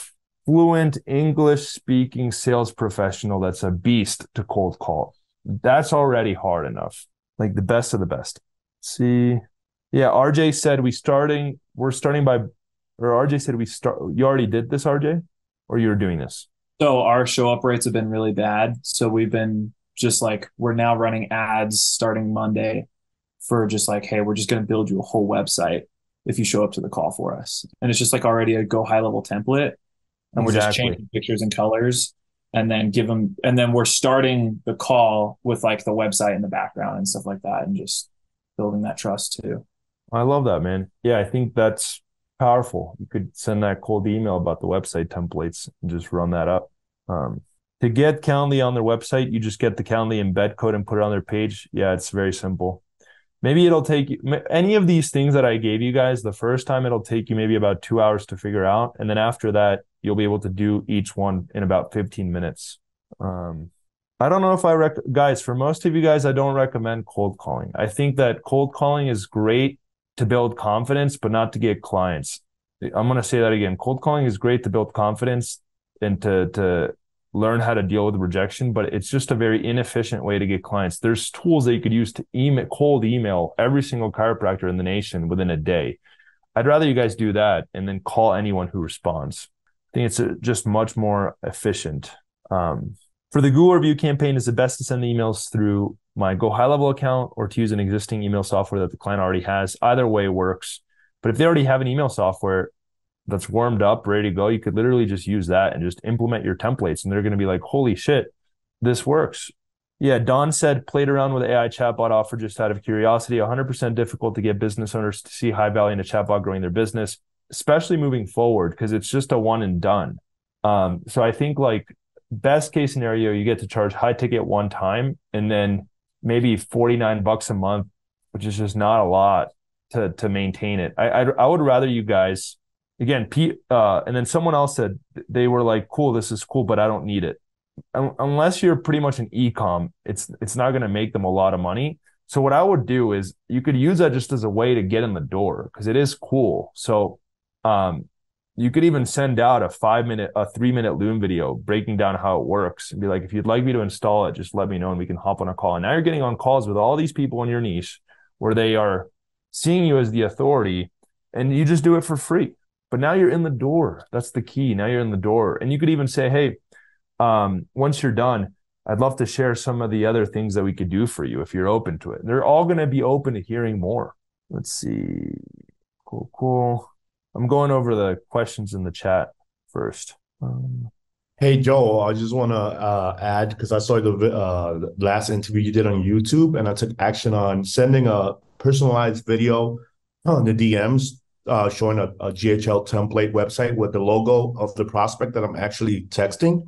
fluent English speaking sales professional that's a beast to cold call. That's already hard enough. Like the best of the best. RJ said you already did this, RJ, or you're doing this? So our show up rates have been really bad. So we've been we're now running ads starting Monday for just like, hey, we're just going to build you a whole website if you show up to the call for us. And it's just like already a Go High Level template. And we're just changing pictures and colors and then give them, and then we're starting the call with like the website in the background and stuff like that. And just building that trust too. I love that, man. Yeah. I think that's powerful. You could send that cold email about the website templates and just run that up. To get Calendly on their website, you just get the Calendly embed code and put it on their page. Yeah, it's very simple. Maybe it'll take you, any of these things that I gave you guys, the first time it'll take you maybe about 2 hours to figure out. And then after that, you'll be able to do each one in about 15 minutes. I don't know if I guys, for most of you guys, I don't recommend cold calling. I think that cold calling is great to build confidence, but not to get clients. I'm going to say that again. Cold calling is great to build confidence and to learn how to deal with rejection, but it's just a very inefficient way to get clients. There's tools that you could use to cold email every single chiropractor in the nation within a day. I'd rather you guys do that and then call anyone who responds. I think it's just much more efficient. For the Google review campaign, it's the best to send the emails through my Go High Level account or to use an existing email software that the client already has. Either way works. But if they already have an email software that's warmed up, ready to go, you could literally just use that and just implement your templates. And they're going to be like, holy shit, this works. Yeah. Don said, played around with AI chatbot offer just out of curiosity, 100% difficult to get business owners to see high value in a chatbot growing their business, especially moving forward, because it's just a one and done. So I think like best case scenario, you get to charge high ticket one time and then maybe $49 a month, which is just not a lot to maintain it. I would rather you guys, again, and then someone else said they were like, cool, this is cool, but I don't need it. Unless you're pretty much an e-com, it's not going to make them a lot of money. So what I would do is you could use that just as a way to get in the door because it is cool. So you could even send out a 3-minute Loom video breaking down how it works and be like, if you'd like me to install it, just let me know and we can hop on a call. And now you're getting on calls with all these people in your niche where they are seeing you as the authority and you just do it for free. But now you're in the door. That's the key. Now you're in the door. And you could even say, hey, once you're done, I'd love to share some of the other things that we could do for you if you're open to it. And they're all going to be open to hearing more. Let's see. Cool. I'm going over the questions in the chat first. Hey, Joel, I just want to add, because I saw the last interview you did on YouTube, and I took action on sending a personalized video on the DMs. Showing a GHL template website with the logo of the prospect that I'm actually texting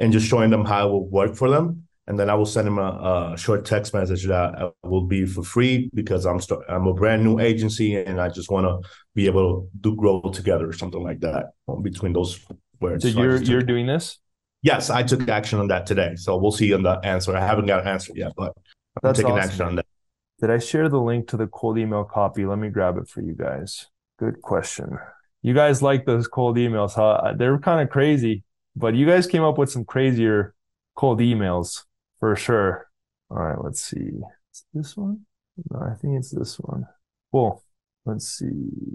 and just showing them how it will work for them. And then I will send them a short text message that will be for free because I'm a brand new agency and I just want to be able to grow together or something like that between those words. So you're doing this? Yes, I took action on that today. So we'll see on the answer. I haven't got an answer yet, but I'm taking action on that. Did I share the link to the cold email copy? Let me grab it for you guys. Good question. You guys like those cold emails, huh? They're kind of crazy, but you guys came up with some crazier cold emails for sure. All right, let's see. Is this one? No, I think it's this one. Cool. Let's see.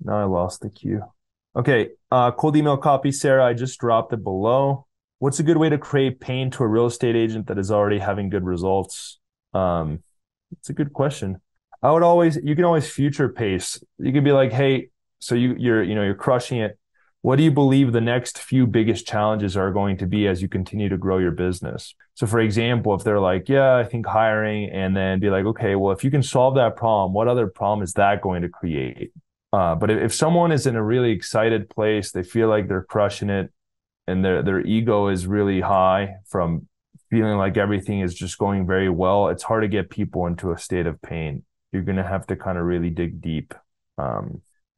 Now I lost the cue. Okay. Cold email copy, Sarah. I just dropped it below. What's a good way to create pain to a real estate agent that is already having good results? It's a good question. I would always, you can always future pace. You can be like, hey, so you're crushing it. What do you believe the next few biggest challenges are going to be as you continue to grow your business? So for example, if they're like, yeah, I think hiring, and then be like, okay, well, if you can solve that problem, what other problem is that going to create? But if someone is in a really excited place, they feel like they're crushing it and their ego is really high from feeling like everything is just going very well, it's hard to get people into a state of pain. You're going to have to kind of really dig deep. But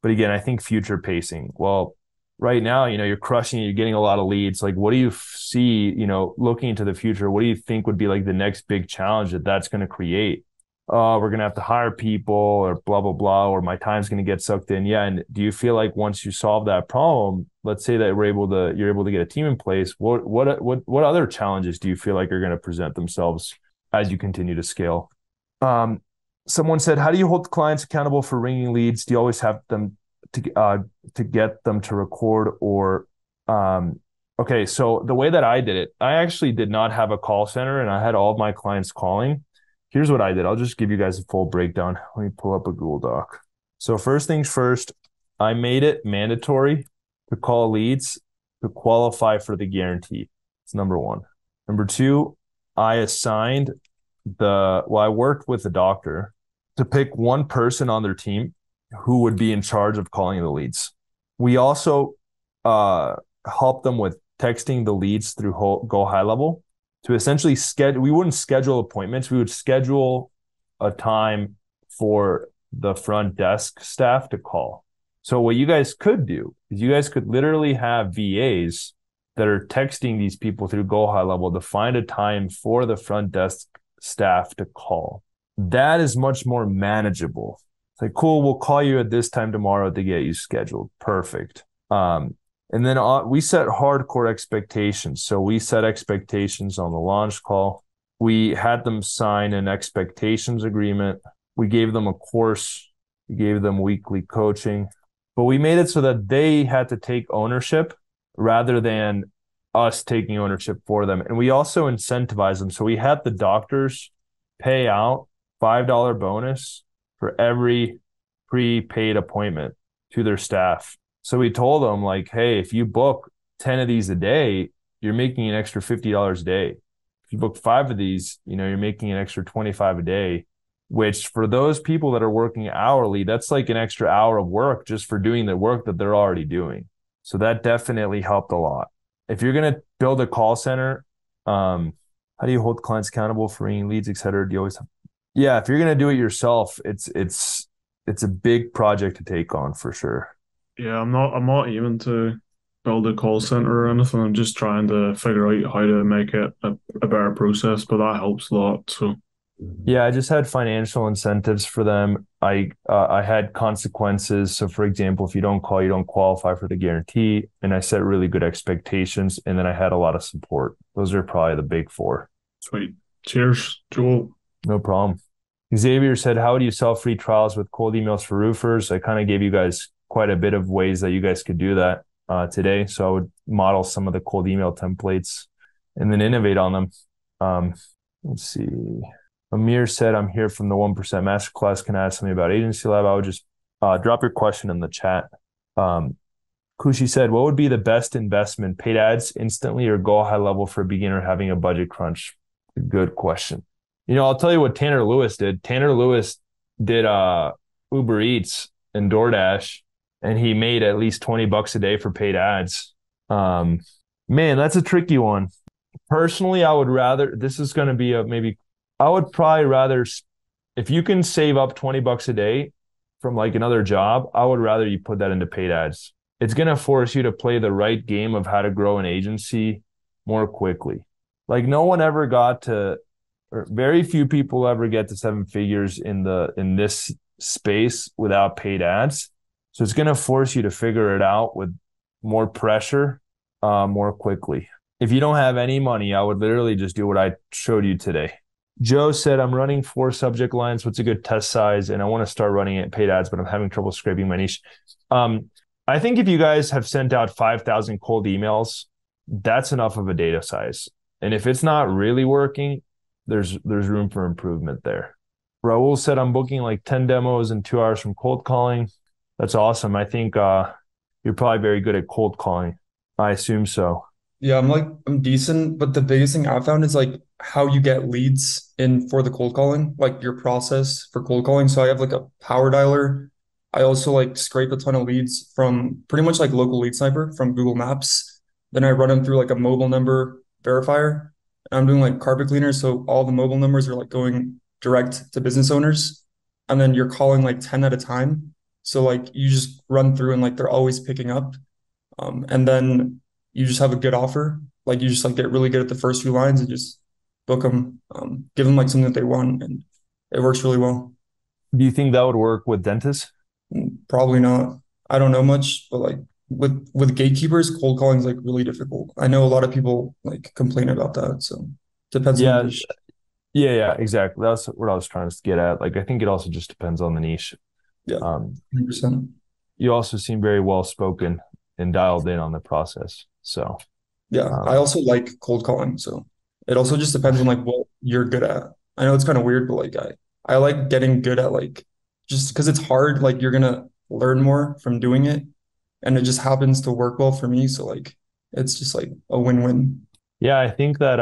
again, I think future pacing. Well, right now, you're crushing it. You're getting a lot of leads. Like, what do you see, looking into the future? What do you think would be like the next big challenge that's going to create? We're going to have to hire people or blah, blah, blah, or my time's going to get sucked in. Yeah. And do you feel like once you solve that problem, let's say that you're able to get a team in place. What other challenges do you feel like are going to present themselves as you continue to scale? Someone said, how do you hold clients accountable for ringing leads? Do you always have them to get them to record or, okay. So the way that I did it, I actually did not have a call center and I had all of my clients calling. Here's what I did. I'll just give you guys a full breakdown. Let me pull up a Google Doc. So first things first, I made it mandatory to call leads to qualify for the guarantee. It's number one. Number two, I assigned I worked with a doctor to pick one person on their team who would be in charge of calling the leads. We also helped them with texting the leads through GoHighLevel to essentially schedule. We wouldn't schedule appointments. We would schedule a time for the front desk staff to call. So what you guys could do is you guys could literally have VAs that are texting these people through GoHighLevel to find a time for the front desk staff to call. That is much more manageable. It's like, cool, we'll call you at this time tomorrow to get you scheduled. Perfect. And then we set hardcore expectations. So we set expectations on the launch call. We had them sign an expectations agreement. We gave them a course. We gave them weekly coaching. But we made it so that they had to take ownership rather than us taking ownership for them. And we also incentivized them. So we had the doctors pay out $5 bonus for every prepaid appointment to their staff. So we told them, like, hey, if you book 10 of these a day, you're making an extra $50 a day. If you book 5 of these, you're making an extra $25 a day, which for those people that are working hourly, that's like an extra hour of work just for doing the work that they're already doing. So that definitely helped a lot. If you're going to build a call center, how do you hold clients accountable for bringing leads, et cetera? Do you always have... Yeah, if you're going to do it yourself, it's a big project to take on for sure. Yeah, I'm not even to build a call center or anything. I'm just trying to figure out how to make it a better process, but that helps a lot. So yeah, I just had financial incentives for them. I had consequences. So for example, if you don't call, you don't qualify for the guarantee. And I set really good expectations. And then I had a lot of support. Those are probably the big four. Sweet. Cheers, Joel. No problem. Xavier said, how do you sell free trials with cold emails for roofers? I kind of gave you guys quite a bit of ways that you guys could do that today. So I would model some of the cold email templates and then innovate on them. Let's see. Omir said, I'm here from the 1% Masterclass. Can I ask something about Agency Lab? I would just drop your question in the chat. Kushi said, what would be the best investment, paid ads instantly or GoHighLevel for a beginner having a budget crunch? Good question. I'll tell you what Tanner Lewis did. Tanner Lewis did Uber Eats and DoorDash, and he made at least $20 a day for paid ads. Man, that's a tricky one. Personally, I would probably rather, if you can save up $20 a day from like another job, I would rather you put that into paid ads. It's going to force you to play the right game of how to grow an agency more quickly. Like no one ever got to, or very few people ever get to 7 figures in this space without paid ads. So it's going to force you to figure it out with more pressure, more quickly. If you don't have any money, I would literally just do what I showed you today. Joe said, I'm running 4 subject lines. What's a good test size? And I want to start running it paid ads, but I'm having trouble scraping my niche. I think if you guys have sent out 5,000 cold emails, that's enough of a data size. And if it's not really working, there's room for improvement there. Raul said, I'm booking like 10 demos in 2 hours from cold calling. That's awesome. I think you're probably very good at cold calling. I assume so. Yeah, I'm decent, but the biggest thing I found is like how you get leads in for the cold calling, like your process for cold calling. So I have like a power dialer. I also like scrape a ton of leads from pretty much like local lead sniper from Google Maps. Then I run them through like a mobile number verifier. And I'm doing like carpet cleaners. So all the mobile numbers are like going direct to business owners. And then you're calling like 10 at a time. So like you just run through and like they're always picking up. And then you just have a good offer. Like you just like get really good at the first few lines and just book them, give them like something that they want. And it works really well. Do you think that would work with dentists? Probably not. I don't know much, but like with gatekeepers, cold calling is like really difficult. I know a lot of people like complain about that. So depends on the niche. Yeah, exactly. That's what I was trying to get at. Like, I think it also just depends on the niche. Yeah. 100%. You also seem very well-spoken and dialed in on the process. So yeah, I also like cold calling. So it also just depends on like what you're good at. I know it's kind of weird, but like I like getting good at like, just because it's hard, like you're gonna learn more from doing it, and it just happens to work well for me. So like, it's just like a win-win. Yeah, I think that,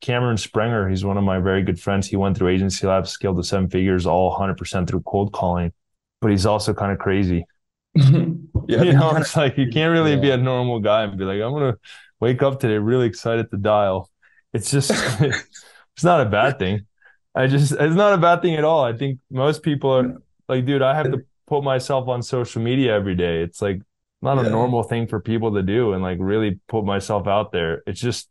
Cameron Sprenger, he's one of my very good friends. He went through Agency Lab, scaled to 7 figures, all 100% through cold calling, but he's also kind of crazy. It's like, you can't really be a normal guy and be like, I'm going to wake up today really excited to dial. It's just, it's not a bad thing. It's not a bad thing at all. I think most people are like, dude, I have to put myself on social media every day. It's like not a normal thing for people to do and like really put myself out there. It's just,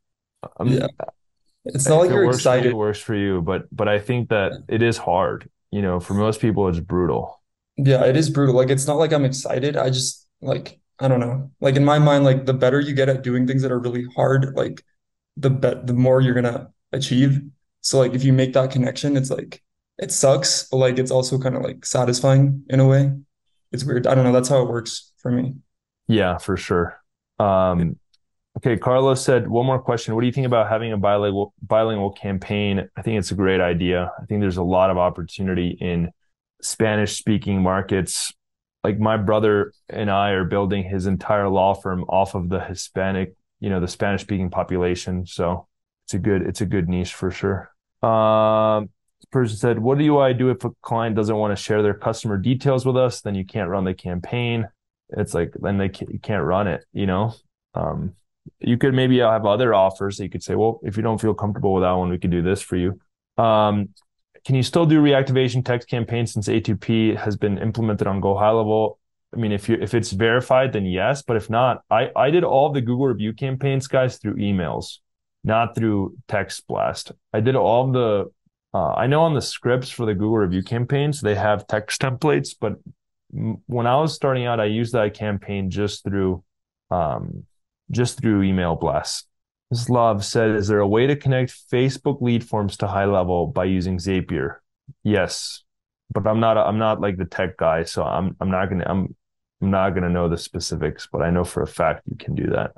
it's not like you're excited. It works for you, but I think that it is hard, for most people it's brutal. Yeah, it is brutal. Like, it's not like I'm excited. I just like, I don't know. Like in my mind, like the better you get at doing things that are really hard, like the more you're going to achieve. So like, if you make that connection, it's like, it sucks, but like, it's also kind of like satisfying in a way. It's weird. I don't know. That's how it works for me. Yeah, for sure. Okay. Carlos said, one more question. What do you think about having a bilingual campaign? I think it's a great idea. I think there's a lot of opportunity in Spanish speaking markets. Like my brother and I are building his entire law firm off of the Hispanic, the Spanish speaking population. So it's a good niche for sure. This person said, what do I do if a client doesn't want to share their customer details with us? Then you can't run the campaign. It's like, then you can't run it, you could maybe have other offers that you could say, well, if you don't feel comfortable with that one, we could do this for you. Can you still do reactivation text campaigns since A2P has been implemented on GoHighLevel? I mean, if it's verified, then yes, but if not, I did all the Google review campaigns, guys, through emails, not through text blast. I did all the, I know on the scripts for the Google review campaigns, they have text templates, but when I was starting out, I used that campaign just through email blasts. This Love said, is there a way to connect Facebook lead forms to GoHighLevel by using Zapier? Yes, but I'm not like the tech guy, so I'm not gonna know the specifics, but I know for a fact you can do that.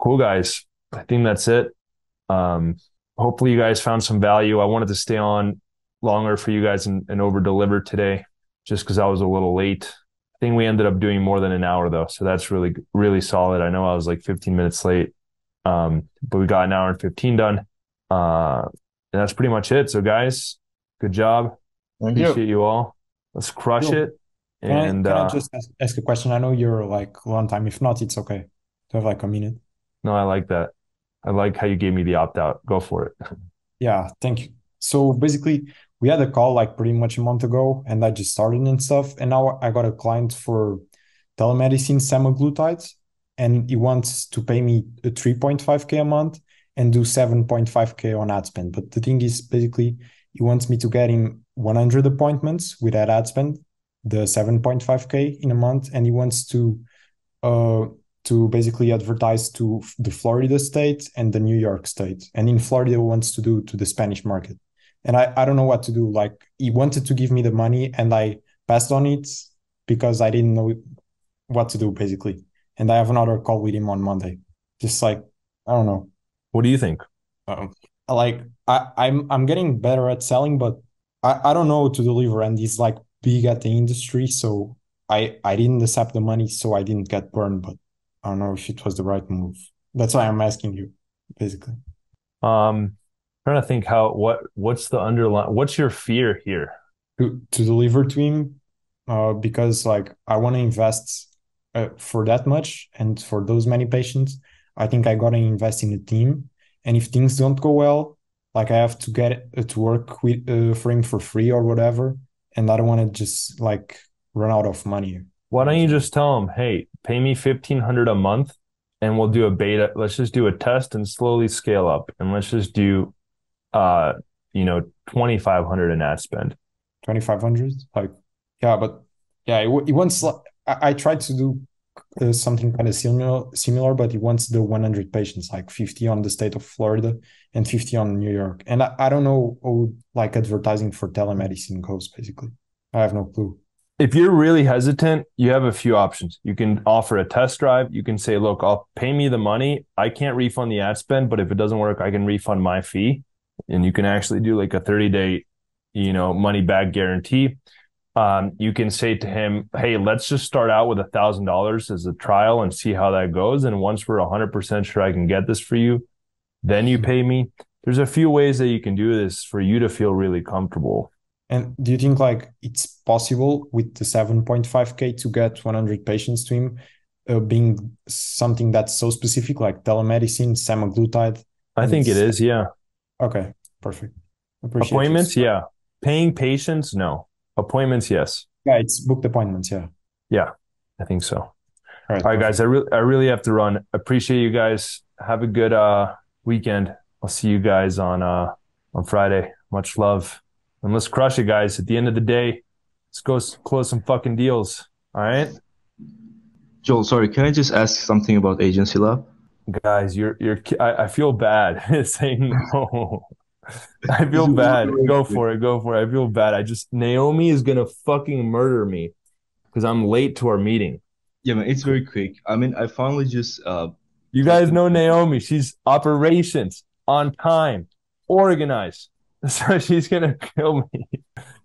Cool guys, I think that's it. Hopefully you guys found some value. I wanted to stay on longer for you guys and over deliver today, just because I was a little late. I think we ended up doing more than an hour though, so that's really, really solid. I know I was like 15 minutes late. But we got an hour and 15 done. And that's pretty much it. So guys, good job. Thank you all. Let's crush it. And can I just ask a question? I know you're like long time. If not, it's okay to have like a minute. No, I like that. I like how you gave me the opt out. Go for it. Yeah. Thank you. So basically we had a call like pretty much a month ago and I just started and stuff. And now I got a client for telemedicine semaglutides. And he wants to pay me a 3.5K a month and do 7.5K on ad spend. But the thing is, basically, he wants me to get him 100 appointments with that ad spend, the 7.5K in a month. And he wants to basically advertise to the Florida state and the New York state. And in Florida, he wants to do to the Spanish market. And I don't know what to do. Like, he wanted to give me the money and I passed on it because I didn't know what to do, basically. And I have another call with him on Monday. Just like, I don't know. What do you think? Like, I'm getting better at selling, but I don't know to deliver. And he's like big at the industry. So I didn't accept the money. So I didn't get burned, but I don't know if it was the right move. That's why I'm asking you, basically. Trying to think what's the underlying, what's your fear here? To deliver to him, because like, I want to invest for that much and for those many patients. I think I gotta invest in the team, and if things don't go well, like I have to get to work with for him for free or whatever, and I don't want to just like run out of money. Why don't you just tell him, hey, pay me $1,500 a month and we'll do a beta, let's just do a test and slowly scale up, and let's just do $2,500 in ad spend. 2,500, like, yeah, but yeah, it wants like, I tried to do something kind of similar, but he wants the 100 patients, like 50 on the state of Florida and 50 on New York. And I don't know how like advertising for telemedicine goes, basically. I have no clue. If you're really hesitant, you have a few options. You can offer a test drive. You can say, look, pay me the money. I can't refund the ad spend, but if it doesn't work, I can refund my fee. and you can actually do like a 30-day, money back guarantee. You can say to him, hey, let's just start out with $1,000 as a trial and see how that goes. And once we're 100% sure I can get this for you, then you pay me. There's a few ways that you can do this for you to feel really comfortable. And do you think like it's possible with the 7.5K to get 100 patients to him being something that's so specific, like telemedicine, semaglutide? I think it is. Yeah. Okay. Perfect. Appreciate appointments. It. Yeah. Paying patients. No. Appointments, yes. Yeah, it's booked appointments, yeah. Yeah, I think so. All right guys, I really have to run. Appreciate you guys. Have a good weekend. I'll see you guys on Friday. Much love. And let's crush it, guys. At the end of the day, let's go close some fucking deals. All right? Joel, sorry, can I just ask something about Agency Lab? Guys, I feel bad saying no. I feel bad. Go for it. I feel bad. Naomi is going to fucking murder me because I'm late to our meeting. Yeah, man, it's very quick. I mean, I finally just... you guys know Naomi. She's operations, on time, organized. So she's going to kill me.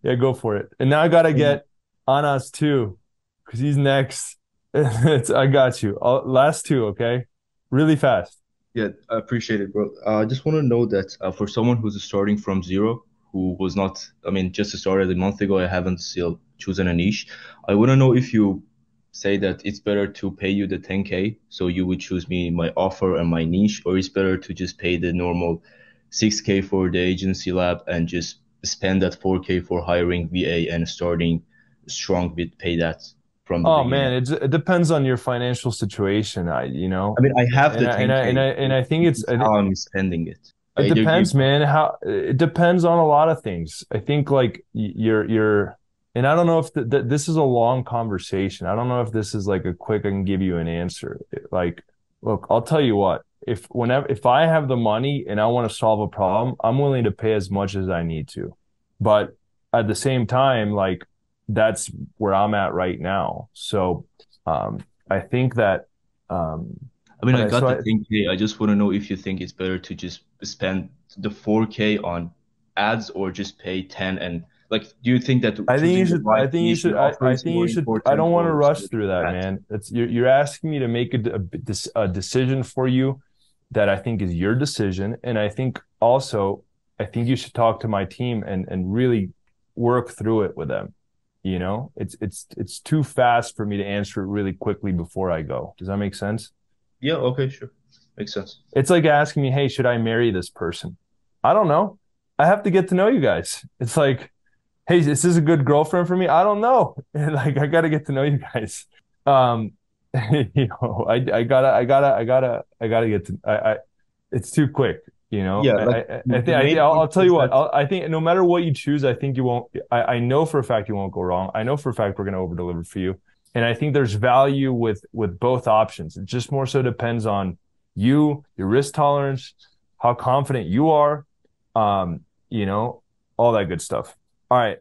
Yeah, go for it. And now I got to get Anas too because he's next. I got you. Last two, okay? Really fast. Yeah, I appreciate it, bro. I just want to know that for someone who's starting from zero, who was not, just started a month ago, I haven't still chosen a niche. I want to know if you say that it's better to pay you the 10K, so you would choose me, my offer and my niche, or it's better to just pay the normal 6K for the Agency Lab and just spend that 4K for hiring VA and starting strong with pay that. Man, it depends on your financial situation. I have the and I think it's how I'm spending it. It depends, man. It depends on a lot of things. I think like and I don't know if this is a long conversation. I don't know if this is like a quick. I can give you an answer. Like, look, I'll tell you what. If I have the money and I want to solve a problem, I'm willing to pay as much as I need to. But at the same time, like. That's where I'm at right now. So I think that I got the 10K. I just want to know if you think it's better to just spend the 4K on ads or just pay 10 and like do you think that I think you should I don't want to rush through that, man. It's you're asking me to make a decision for you that I think is your decision, and I think you should talk to my team and really work through it with them. It's too fast for me to answer it really quickly before I go. Does that make sense? Yeah. Okay. Sure. Makes sense. It's like asking me, hey, should I marry this person? I don't know. I have to get to know you guys. It's like, hey, is this a good girlfriend for me? I don't know. I got to get to know you guys. I gotta get to. It's too quick. Yeah, I'll tell you what. I think no matter what you choose, I think you won't. I know for a fact you won't go wrong. I know for a fact we're going to over deliver for you, and I think there's value with both options. It just more so depends on you, your risk tolerance, how confident you are, all that good stuff. All right.